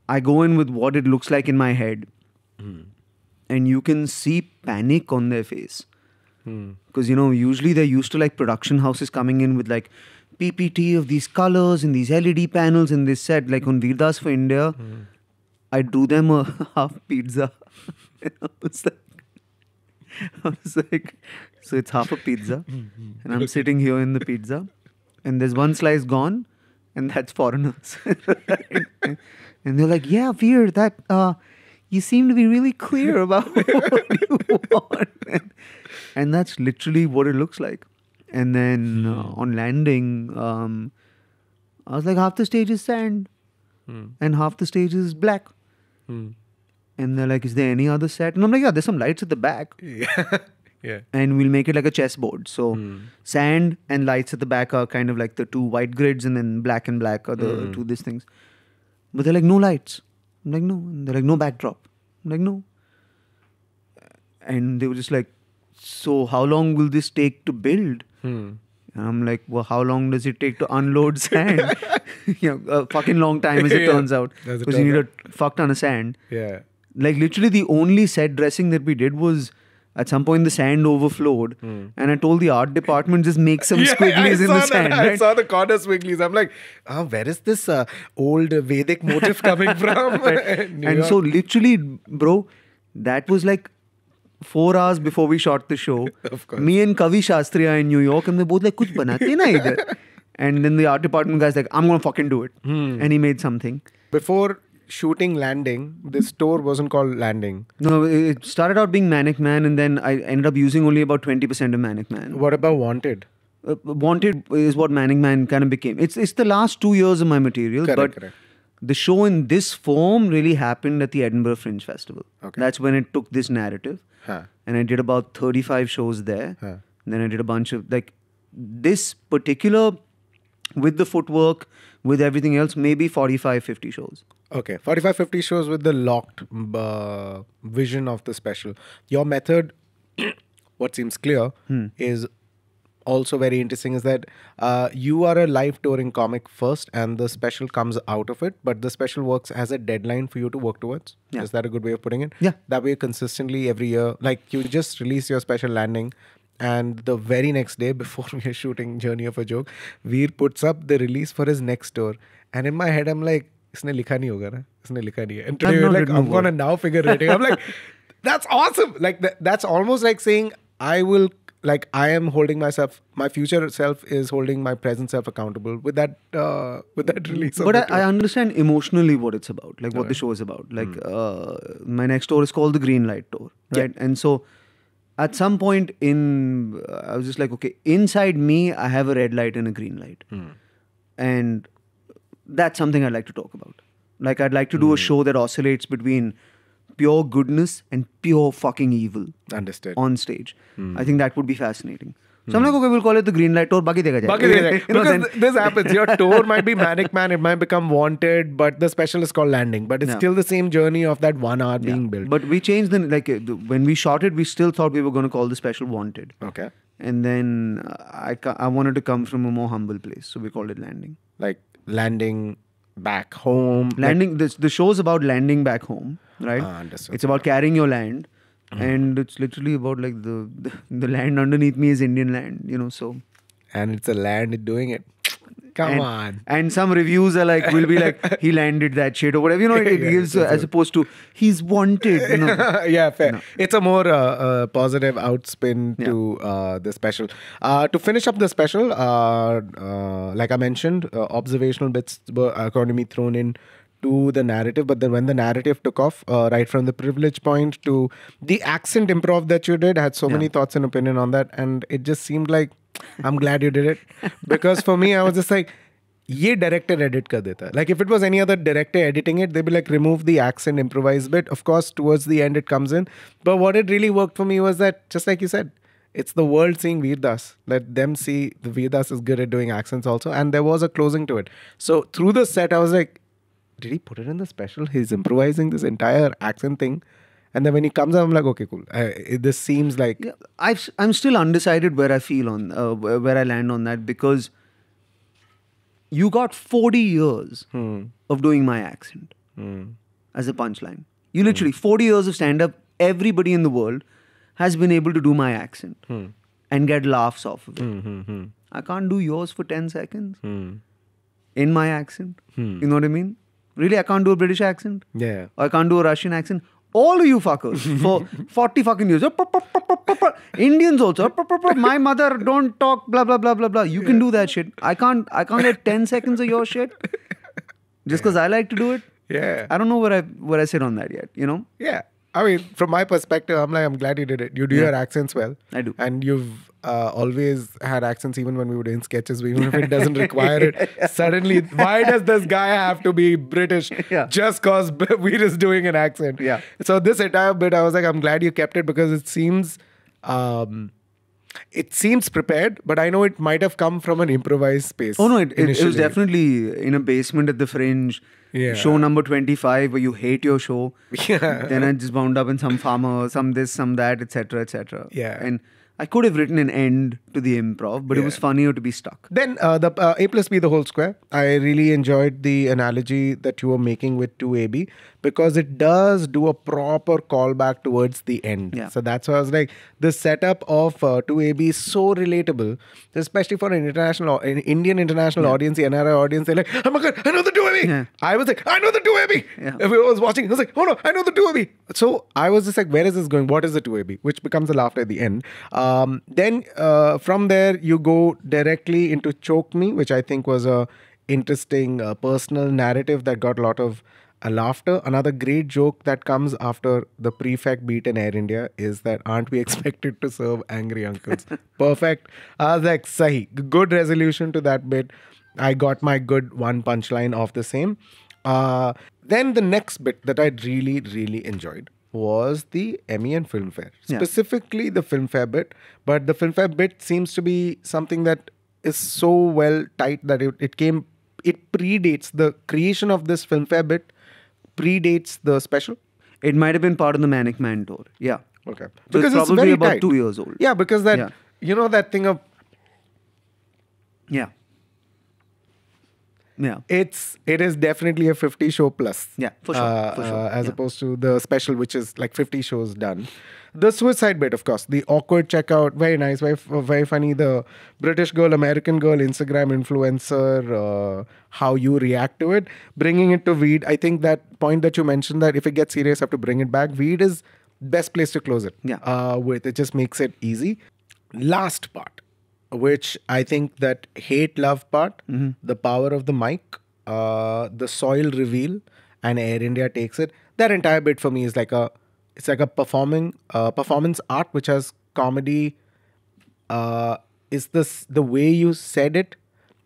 I go in with what it looks like in my head mm. and you can see panic on their face because, mm. you know, usually they're used to like production houses coming in with like P P T of these colors and these L E D panels and this set. Like on Vir Das for India, mm. I drew them a half pizza. I was like, I was like, so it's half a pizza and I'm sitting here in the pizza and there's one slice gone and that's foreigners. And they're like, yeah, Vir, that, uh, you seem to be really clear about what you want. And, and that's literally what it looks like. And then uh, on landing, um, I was like, half the stage is sand hmm. and half the stage is black. Hmm. And they're like, is there any other set? And I'm like, yeah, there's some lights at the back. Yeah. Yeah. And we'll make it like a chessboard. So mm. sand and lights at the back are kind of like the two white grids and then black and black are the mm. two these things. But they're like, no lights. I'm like, no. And they're like, no backdrop. I'm like, no. And they were just like, so how long will this take to build? Hmm. And I'm like, well, how long does it take to unload sand? You know, a fucking long time as it yeah. turns out. Because you need out. a fuck ton of sand. Yeah. Like literally the only set dressing that we did was... At some point, the sand overflowed, mm. and I told the art department just make some yeah, squigglies in the sand. That, right? I saw the corner squigglies. I'm like, oh, where is this uh, old Vedic motif coming from? and York. So, literally, bro, that was like four hours before we shot the show. Of course. Me and Kavi Shastri are in New York, and we're both like, kuch banate na idhar. And then the art department guy's like, I'm gonna fucking do it, mm. and he made something before. Shooting Landing, this store wasn't called Landing. No, it started out being Manic Man and then I ended up using only about twenty percent of Manic Man. What about Wanted? Uh, Wanted is what Manic Man kind of became. It's it's the last two years of my material. Correct, but correct. The show in this form really happened at the Edinburgh Fringe Festival. Okay. That's when it took this narrative. Huh. And I did about thirty-five shows there. Huh. And then I did a bunch of, like, this particular, with the footwork, with everything else, maybe forty-five, fifty shows. Okay, forty-five, fifty shows with the locked uh, vision of the special. Your method, what seems clear, hmm. is also very interesting is that uh, you are a live touring comic first and the special comes out of it, but the special works as a deadline for you to work towards. Yeah. Is that a good way of putting it? Yeah. That way consistently every year, like you just release your special Landing. And the very next day, before we were shooting Journey of a Joke, Vir puts up the release for his next tour. And in my head, I'm like, isne likha nahi hoga na? Isne likha nahi hai. And today we're like, I'm going to now figure it out. I'm like, that's awesome. Like that, that's almost like saying, I will, like I am holding myself, my future self is holding my present self accountable with that uh, with that release. But I, I understand emotionally what it's about, like what right. the show is about. Like mm. uh, my next tour is called the Green Light Tour. Right. Yeah. And so... At some point in, uh, I was just like, okay, inside me, I have a red light and a green light. Mm. And that's something I'd like to talk about. Like, I'd like to do mm. a show that oscillates between pure goodness and pure fucking evil. Understood. On stage. Mm. I think that would be fascinating. So I'm like, okay, we'll call it the green light tour. Baki dekha jayega. Because this happens. Your tour might be manic, man. It might become wanted, but the special is called Landing. But it's yeah. still the same journey of that one hour being yeah. built. But we changed the, like, when we shot it, we still thought we were going to call the special Wanted. Okay. And then I, I wanted to come from a more humble place. So we called it Landing. Like landing back home. Landing. Like, the, the show's about landing back home, right? Ah, understood. It's about carrying your land. Mm-hmm. And it's literally about like the, the the land underneath me is Indian land, you know. So, and it's a land doing it. Come and, on. And some reviews are like, will be like, he landed that shit or whatever. You know, it, it yeah, gives uh, as opposed to he's wanted. You know? Yeah, fair. No. It's a more uh, uh, positive outspin yeah. to uh, the special. Uh, to finish up the special, uh, uh, like I mentioned, uh, observational bits were according to me thrown in to the narrative, but then when the narrative took off, uh, right from the privilege point to the accent improv that you did, I had so yeah. many thoughts and opinion on that, and it just seemed like, I'm glad you did it, because for me, I was just like, ye director edit kar deta. Like if it was any other director editing it, they'd be like, remove the accent, improvise bit. Of course, towards the end it comes in, but what it really worked for me was that, just like you said, it's the world seeing Vir Das. Let them see the Vir Das is good at doing accents also, and there was a closing to it. So through the set, I was like, did he put it in the special? He's improvising this entire accent thing. And then when he comes up, I'm like, okay, cool. I, it, this seems like... Yeah, I've, I'm still undecided where I feel on, uh, where I land on that, because you got forty years hmm. of doing my accent hmm. as a punchline. You literally, hmm. forty years of stand-up, everybody in the world has been able to do my accent hmm. and get laughs off of it. Hmm, hmm, hmm. I can't do yours for ten seconds hmm. in my accent. Hmm. You know what I mean? Really, I can't do a British accent. Yeah. Or I can't do a Russian accent. All of you fuckers for forty fucking years. Indians also. My mother don't talk. Blah blah blah blah blah. You can yeah. do that shit. I can't. I can't get ten seconds of your shit. Just because yeah. I like to do it. Yeah. I don't know where I where I sit on that yet. You know. Yeah. I mean, from my perspective, I'm like, I'm glad you did it. You do yeah. your accents well. I do. And you've uh, always had accents even when we were doing sketches, even if it doesn't require it. Yeah. Suddenly, why does this guy have to be British yeah. just because we're just doing an accent? Yeah. So this entire bit, I was like, I'm glad you kept it, because it seems... Um, It seems prepared, but I know it might have come from an improvised space. Oh no, it, it, it was definitely in a basement at the Fringe, yeah. show number twenty-five, where you hate your show. Yeah. Then I just wound up in some farmer, some this, some that, et cetera, et cetera. Yeah. And I could have written an end to the improv, but yeah. it was funnier to be stuck. Then uh, the uh, A plus B, the whole square. I really enjoyed the analogy that you were making with two A B, because it does do a proper callback towards the end. Yeah. So that's why I was like, the setup of uh, two A B is so relatable, especially for an international, an Indian international yeah. audience, the N R I audience. They're like, oh my God, I know the two A B. Yeah. I was like, I know the two A B. Yeah. If I was watching, I was like, oh no, I know the two A B. So I was just like, where is this going? What is the two A B? Which becomes a laughter at the end. Um, Um, then uh, from there, you go directly into Choke Me, which I think was a interesting uh, personal narrative that got a lot of uh, laughter. Another great joke that comes after the prefect beat in Air India is that, aren't we expected to serve angry uncles? Perfect. I was like, sahi. Good resolution to that bit. I got my good one punchline off the same. Uh, then the next bit that I really, really enjoyed was the Emmy and Filmfare. Specifically yeah. the Filmfare bit. But the Filmfare bit seems to be something that is so well tight that it, it came, it predates the creation of this Filmfare bit, predates the special. It might have been part of the Manic Man tour. Yeah. Okay. So because it's, it's probably about tight. two years old. Yeah, because that, yeah. you know, that thing of... Yeah. Yeah. It's, it is definitely a fifty show plus. Yeah, for sure. Uh, for sure. Uh, as yeah. opposed to the special, which is like fifty shows done. The suicide bit, of course. The awkward checkout. Very nice. Very, very funny. The British girl, American girl, Instagram influencer, uh, how you react to it. Bringing it to Veed. I think that point that you mentioned, that if it gets serious, I have to bring it back. Veed is best place to close it. Yeah. Uh, with. It just makes it easy. Last part, which I think that hate-love part, mm-hmm. the power of the mic, uh, the soil reveal, and Air India takes it. That entire bit for me is like a, it's like a performing, uh, performance art, which has comedy. Uh, is this the way you said it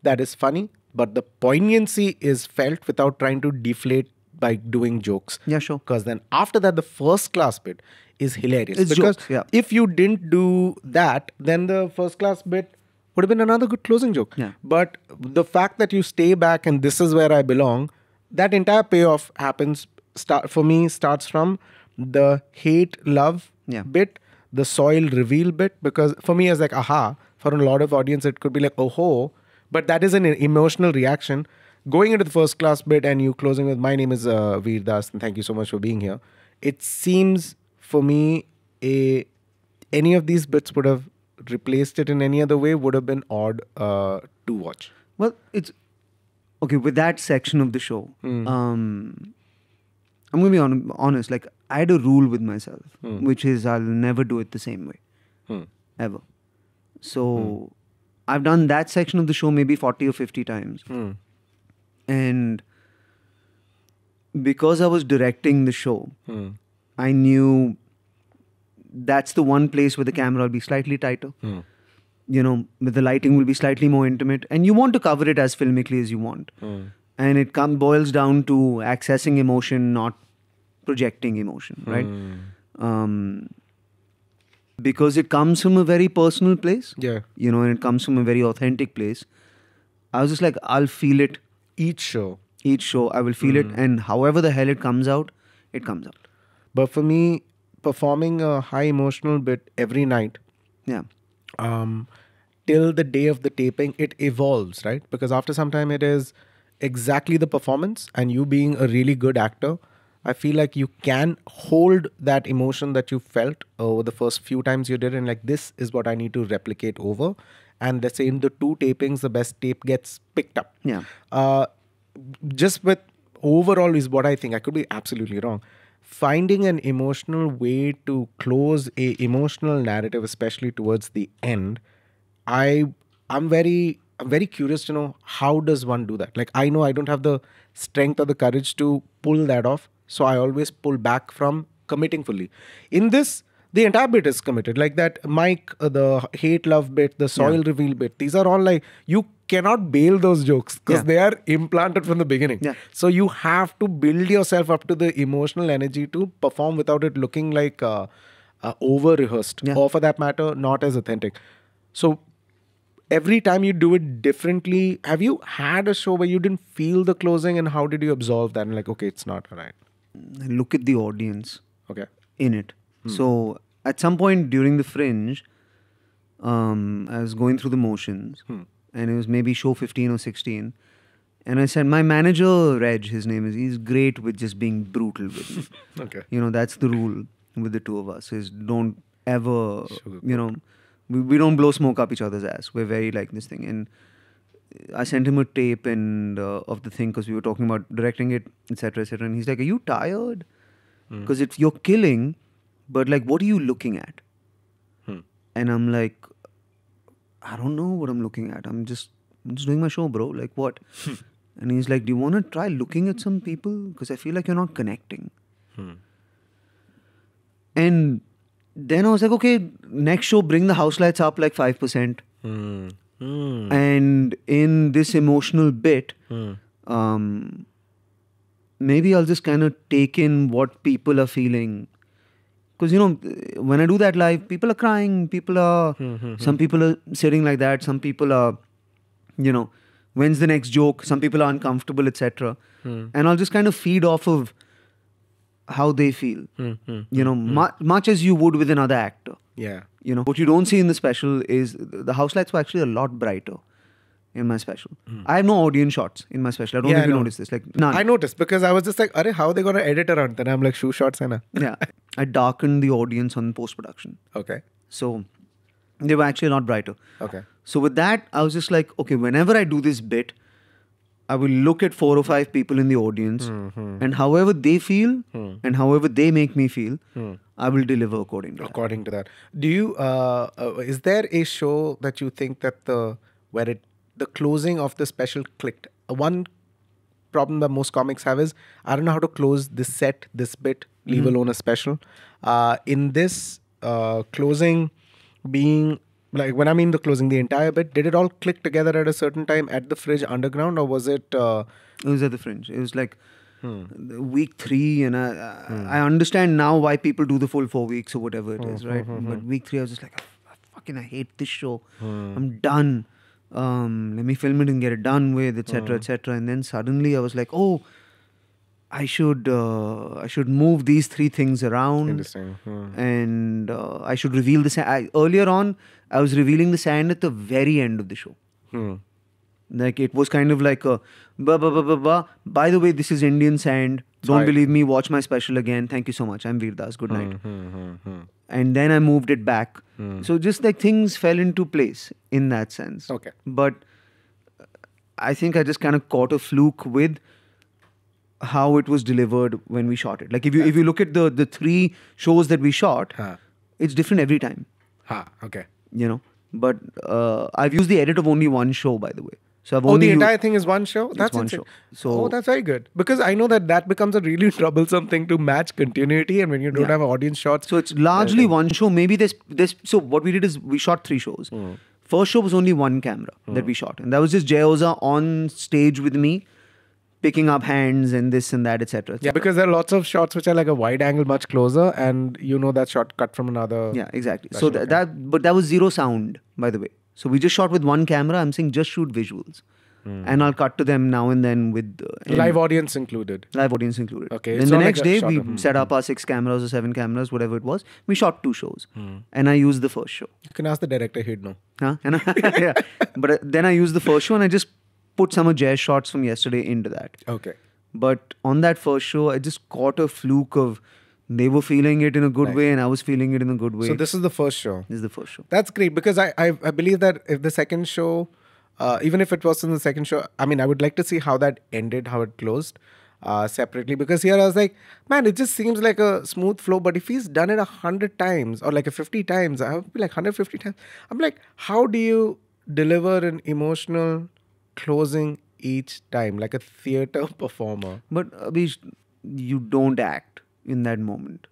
that is funny, but the poignancy is felt without trying to deflate by doing jokes. Yeah, sure. Because then after that, the first class bit is hilarious. It's because jokes, yeah. If you didn't do that, then the first class bit would have been another good closing joke. Yeah. But the fact that you stay back and this is where I belong, that entire payoff happens, start, for me, starts from the hate, love yeah. bit, the soil reveal bit. Because for me, it's like, aha. For a lot of audience, it could be like, oh ho. But that is an emotional reaction. Going into the first class bit and you closing with, my name is uh, Vir Das and thank you so much for being here. It seems for me, a any of these bits would have replaced it in any other way would have been odd uh, to watch. Well, it's... Okay, with that section of the show, mm. um, I'm going to be on, honest. Like, I had a rule with myself, mm. which is I'll never do it the same way. Mm. Ever. So, mm. I've done that section of the show maybe forty or fifty times. Mm. And because I was directing the show, mm. I knew that's the one place where the camera will be slightly tighter. Mm. You know, the lighting will be slightly more intimate. And you want to cover it as filmically as you want. Mm. And it come, boils down to accessing emotion, not projecting emotion, right? Mm. Um, because it comes from a very personal place. Yeah. You know, and it comes from a very authentic place. I was just like, I'll feel it. Each show. Each show, I will feel mm. it. And however the hell it comes out, it comes out. But for me, performing a high emotional bit every night. Yeah. Um, till the day of the taping, it evolves, right? Because after some time, it is exactly the performance and you being a really good actor, I feel like you can hold that emotion that you felt over the first few times you did and like, this is what I need to replicate over. And let's say in the two tapings, the best tape gets picked up. Yeah. Uh, just with overall is what I think. I could be absolutely wrong. Finding an emotional way to close a emotional narrative, especially towards the end, I, I'm very, I'm very curious to know how does one do that? Like, I know I don't have the strength or the courage to pull that off. So I always pull back from committing fully. In this, the entire bit is committed. Like that Mike, uh, the hate love bit, the soil yeah. reveal bit. These are all like, you cannot bail those jokes because yeah. they are implanted from the beginning. Yeah. So you have to build yourself up to the emotional energy to perform without it looking like uh, uh, over-rehearsed yeah. or for that matter, not as authentic. So every time you do it differently, have you had a show where you didn't feel the closing and how did you absolve that? And like, okay, it's not all right. Look at the audience okay. in it. Hmm. So at some point during the Fringe, um, I was going through the motions. Hmm. And it was maybe show fifteen or sixteen. And I said, my manager, Reg, his name is, he's great with just being brutal with me. Okay. You know, that's the rule with the two of us is don't ever, Sugar you know, we, we don't blow smoke up each other's ass. We're very like this thing. And I sent him a tape and uh, of the thing because we were talking about directing it, et cetera, et cetera. And he's like, are you tired? Because mm. you're killing, but like, what are you looking at? Hmm. And I'm like, I don't know what I'm looking at. I'm just, I'm just doing my show, bro. Like what? Hmm. And he's like, do you want to try looking at some people? Because I feel like you're not connecting. Hmm. And then I was like, okay, next show, bring the house lights up like five percent. Hmm. Hmm. And in this emotional bit, hmm. um, maybe I'll just kind of take in what people are feeling. Because, you know, when I do that live, people are crying, people are, mm-hmm. some people are sitting like that, some people are, you know, when's the next joke, some people are uncomfortable, et cetera. Mm. And I'll just kind of feed off of how they feel, mm-hmm. you know, mm-hmm. mu much as you would with another actor. Yeah. You know, what you don't see in the special is the house lights were actually a lot brighter in my special. Mm. I have no audience shots in my special. I don't yeah, think I you know. noticed this. Like none. I noticed because I was just like, "Arey, how are they going to edit around?" Then I'm like, shoe shots, hai na? Yeah. I darkened the audience on post-production. Okay. So, they were actually a lot brighter. Okay. So, with that, I was just like, okay, whenever I do this bit, I will look at four or five people in the audience mm-hmm. and however they feel mm. and however they make me feel, mm. I will deliver according to according that. According to that. Do you, uh, uh, is there a show that you think that the, where it, the closing of the special clicked? One problem that most comics have is, I don't know how to close this set, this bit, leave mm-hmm. alone a special. Uh, in this uh, closing being, like when I mean the closing, the entire bit, did it all click together at a certain time at the Fringe Underground or was it? Uh, it was at the Fringe. It was like hmm. week three, and I I, hmm. I understand now why people do the full four weeks or whatever it is, right? Hmm. But week three, I was just like, I fucking I hate this show. Hmm. I'm done. Um, let me film it and get it done with, et cetera, et cetera. And then suddenly I was like, oh, I should uh, I should move these three things around. Interesting. Hmm. And uh, I should reveal the sand. I, earlier on, I was revealing the sand at the very end of the show. Hmm. Like, it was kind of like a, bah, bah, bah, bah, bah. By the way, this is Indian sand. Don't right. believe me. Watch my special again. Thank you so much. I'm Vir Das. Good night. Hmm, hmm, hmm. And then I moved it back. Hmm. So just like things fell into place in that sense. Okay. But I think I just kind of caught a fluke with how it was delivered when we shot it. Like if you yeah. if you look at the the three shows that we shot, huh. it's different every time. Ha. Huh. Okay. You know. But uh, I've used the edit of only one show, by the way. So I've oh, only the entire thing is one show? That's one show. So, oh, that's very good. Because I know that that becomes a really troublesome thing to match continuity, and when you don't yeah. have audience shots. So it's largely one show. Maybe there's, there's... So what we did is we shot three shows. Mm. First show was only one camera mm. that we shot. And that was just Jay Oza on stage with me, picking up hands and this and that, et cetera. Yeah, because there are lots of shots which are like a wide angle, much closer, and you know that shot cut from another... Yeah, exactly. So th that... But that was zero sound, by the way. So we just shot with one camera. I'm saying just shoot visuals. Mm. And I'll cut to them now and then with... Uh, live audience included. Live audience included. Okay. Then the next like day, we of, set up mm. our six cameras or seven cameras, whatever it was. We shot two shows. Mm. And I used the first show. You can ask the director, he'd know. Huh? And I, yeah. But uh, then I used the first show and I just put some of Jay's shots from yesterday into that. Okay. But on that first show, I just caught a fluke of... They were feeling it in a good nice. way and I was feeling it in a good way. So this is the first show. This is the first show. That's great, because I, I, I believe that if the second show, uh, even if it was in the second show, I mean, I would like to see how that ended, how it closed uh, separately. Because here I was like, man, it just seems like a smooth flow. But if he's done it a hundred times or like a fifty times, I would be like a hundred fifty times. I'm like, how do you deliver an emotional closing each time? Like a theatre performer. But Abish, you don't act. In that moment.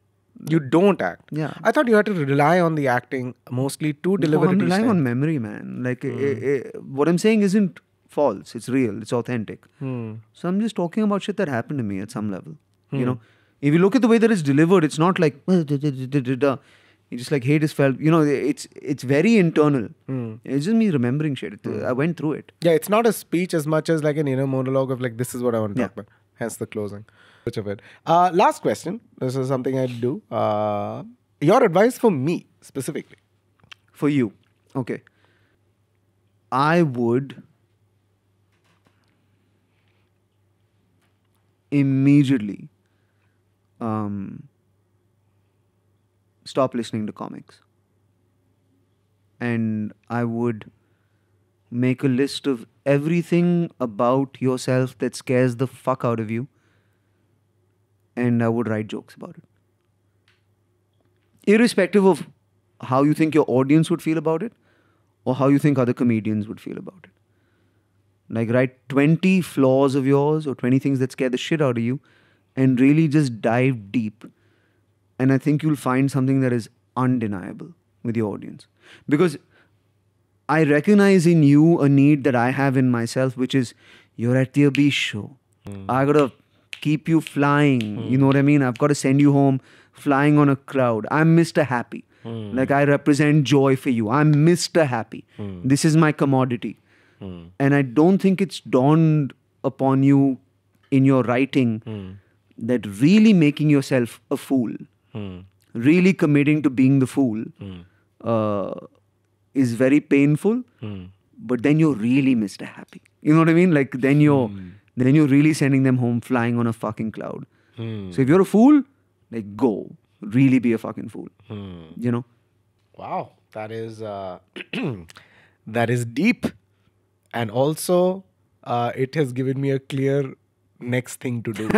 You don't act. Yeah. I thought you had to rely on the acting mostly to deliver no, I'm it. I'm relying on memory, man. Like, mm. it, it, what I'm saying isn't false. It's real. It's authentic. Mm. So I'm just talking about shit that happened to me at some level. Mm. You know, if you look at the way that it's delivered, it's not like, da, da, da, da, da. You just like, hey, this felt, you know, it's it's very internal. Mm. It's just me remembering shit. It, mm. I went through it. Yeah, it's not a speech as much as like an inner monologue of like, this is what I want to yeah. talk about. Hence the closing. Which of it? Uh, last question. This is something I do. Uh, your advice for me specifically. For you. Okay. I would immediately um, stop listening to comics. And I would make a list of everything about yourself that scares the fuck out of you. And I would write jokes about it. Irrespective of how you think your audience would feel about it or how you think other comedians would feel about it. Like write twenty flaws of yours or twenty things that scare the shit out of you and really just dive deep. And I think you'll find something that is undeniable with your audience. Because I recognize in you a need that I have in myself, which is you're at the Abish show. Mm. I got a keep you flying, mm. you know what I mean? I've got to send you home flying on a crowd. I'm Mister Happy. Mm. Like I represent joy for you. I'm Mister Happy. Mm. This is my commodity. Mm. And I don't think it's dawned upon you in your writing mm. that really making yourself a fool, mm. really committing to being the fool mm. uh, is very painful. Mm. But then you're really Mister Happy. You know what I mean? Like then you're... Mm. Then you're really sending them home flying on a fucking cloud. Mm. So if you're a fool, like go. Really be a fucking fool. Mm. You know? Wow. That is, uh, that is deep. And also, uh, it has given me a clear next thing to do.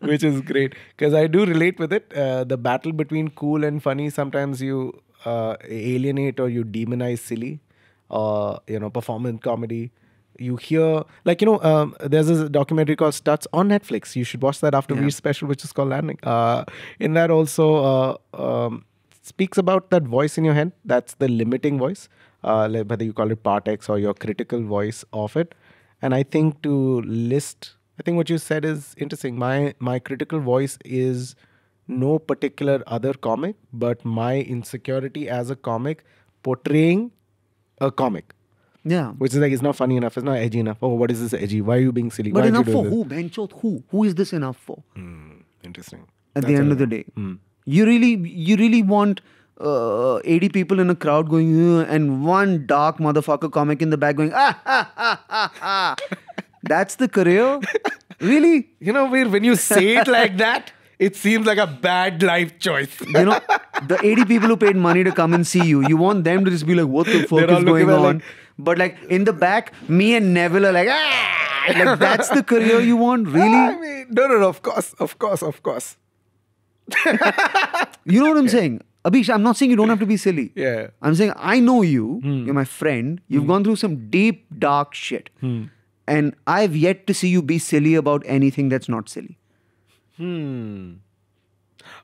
Which is great. Because I do relate with it. Uh, the battle between cool and funny, sometimes you uh, alienate or you demonize silly. Or, you know, performance comedy. You hear, like, you know, um, there's a documentary called Stutz on Netflix. You should watch that after yeah. Veer's special, which is called Landing. Uh, in that also uh, um, speaks about that voice in your head. That's the limiting voice, uh, like whether you call it part X or your critical voice of it. And I think to list I think what you said is interesting. My my critical voice is no particular other comic, but my insecurity as a comic portraying a comic. Yeah. Which is like, it's not funny enough, it's not edgy enough. Oh, what is this edgy? Why are you being silly? But Why enough for this? who? Benchot, who? Who is this enough for? Mm, interesting. At That's the end enough. of the day. Mm. You really, you really want uh, eighty people in a crowd going, and one dark motherfucker comic in the back going, ah, ha, ha, ha, ha. That's the career? Really? You know, when you say it like that, it seems like a bad life choice. You know, the eighty people who paid money to come and see you, you want them to just be like, what the fuck is going on? Like, but like, in the back, me and Neville are like, ah! Like, that's the career you want? Really? I mean, no, no, no, of course, of course, of course. You know what I'm saying? Abish, I'm not saying you don't have to be silly. Yeah. I'm saying, I know you, mm. you're my friend, you've mm. gone through some deep, dark shit. Mm. And I've yet to see you be silly about anything that's not silly. Hmm.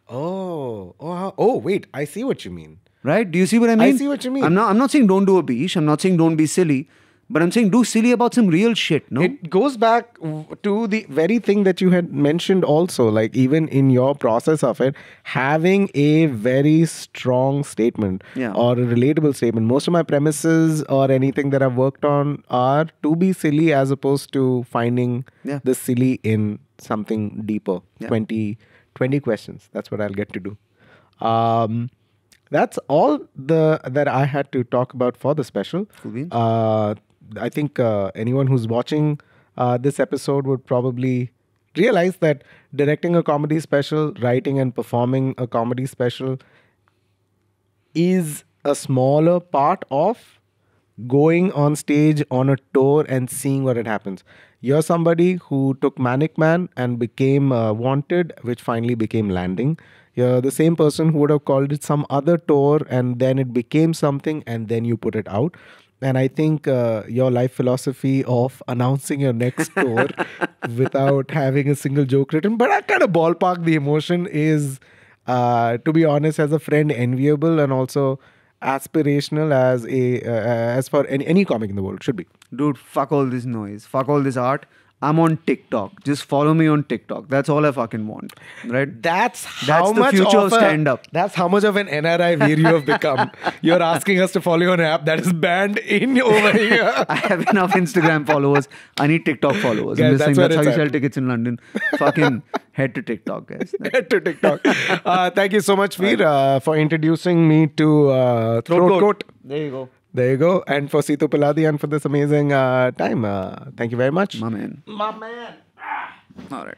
Oh. Oh, oh, wait. I see what you mean. Right? Do you see what I mean? I see what you mean. I'm not, I'm not saying don't do Abish. I'm not saying don't be silly. But I'm saying do silly about some real shit, no? It goes back to the very thing that you had mentioned also. Like, even in your process of it, having a very strong statement yeah. or a relatable statement. Most of my premises or anything that I've worked on are to be silly as opposed to finding yeah. the silly in something deeper. Yeah. twenty, twenty questions. That's what I'll get to do. Um... That's all the that I had to talk about for the special. Uh, I think uh, anyone who's watching uh, this episode would probably realize that directing a comedy special, writing and performing a comedy special is a smaller part of going on stage on a tour and seeing what it happens. You're somebody who took Manic Man and became uh, Wanted, which finally became Landing. You're the same person who would have called it some other tour and then it became something and then you put it out. And I think uh, your life philosophy of announcing your next tour without having a single joke written, but I kind of ballpark the emotion is, uh, to be honest, as a friend, enviable and also aspirational as a uh, as for any, any comic in the world should be. Dude, fuck all this noise. Fuck all this art. I'm on TikTok. Just follow me on TikTok. That's all I fucking want. Right? That's how much of stand-up. That's how much of an N R I Veer you have become. You're asking us to follow you on an app that is banned in over here. I have enough Instagram followers. I need TikTok followers. Guys, I'm just that's saying that's how you at. sell tickets in London. Fucking head to TikTok, guys. Head to TikTok. Uh, thank you so much, Veer, uh, for introducing me to uh, Throat, Throat Coat. Coat. There you go. There you go. And for Sitopaladi and for this amazing uh, time. Uh, thank you very much. My man. My man. Ah. All right.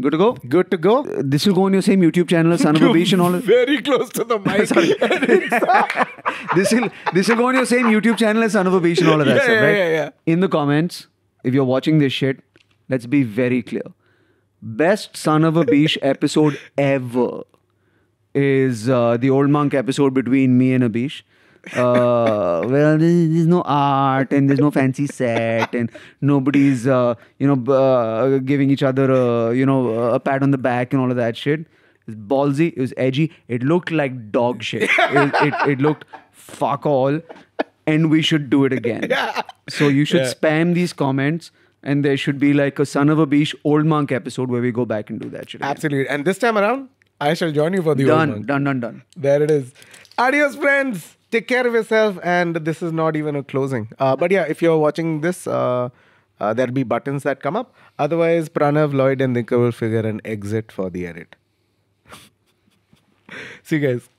Good to go? Good to go. Uh, this will go on your same YouTube channel, Son of Abish and all. Very close to the mic. this will this will go on your same YouTube channel as Son of Abish and all of that yeah, stuff, right? Yeah, yeah, yeah. In the comments, if you're watching this shit, let's be very clear. Best Son of Abish episode ever is uh, the Old Monk episode between me and Abish. Uh, well, there's no art and there's no fancy set and nobody's, uh, you know, uh, giving each other, a, you know, a pat on the back and all of that shit. It's ballsy. It was edgy. It looked like dog shit. It, it, it looked fuck all and we should do it again. Yeah. So you should yeah. spam these comments. And there should be like a Son of Abish Old Monk episode where we go back and do that shit again. Absolutely. And this time around, I shall join you for the done, Old Monk. Done, done, done. There it is. Adios, friends. Take care of yourself, and this is not even a closing. Uh, but yeah, if you're watching this, uh, uh, there'll be buttons that come up. Otherwise, Pranav, Lloyd, and Nikhil will figure an exit for the edit. See you guys.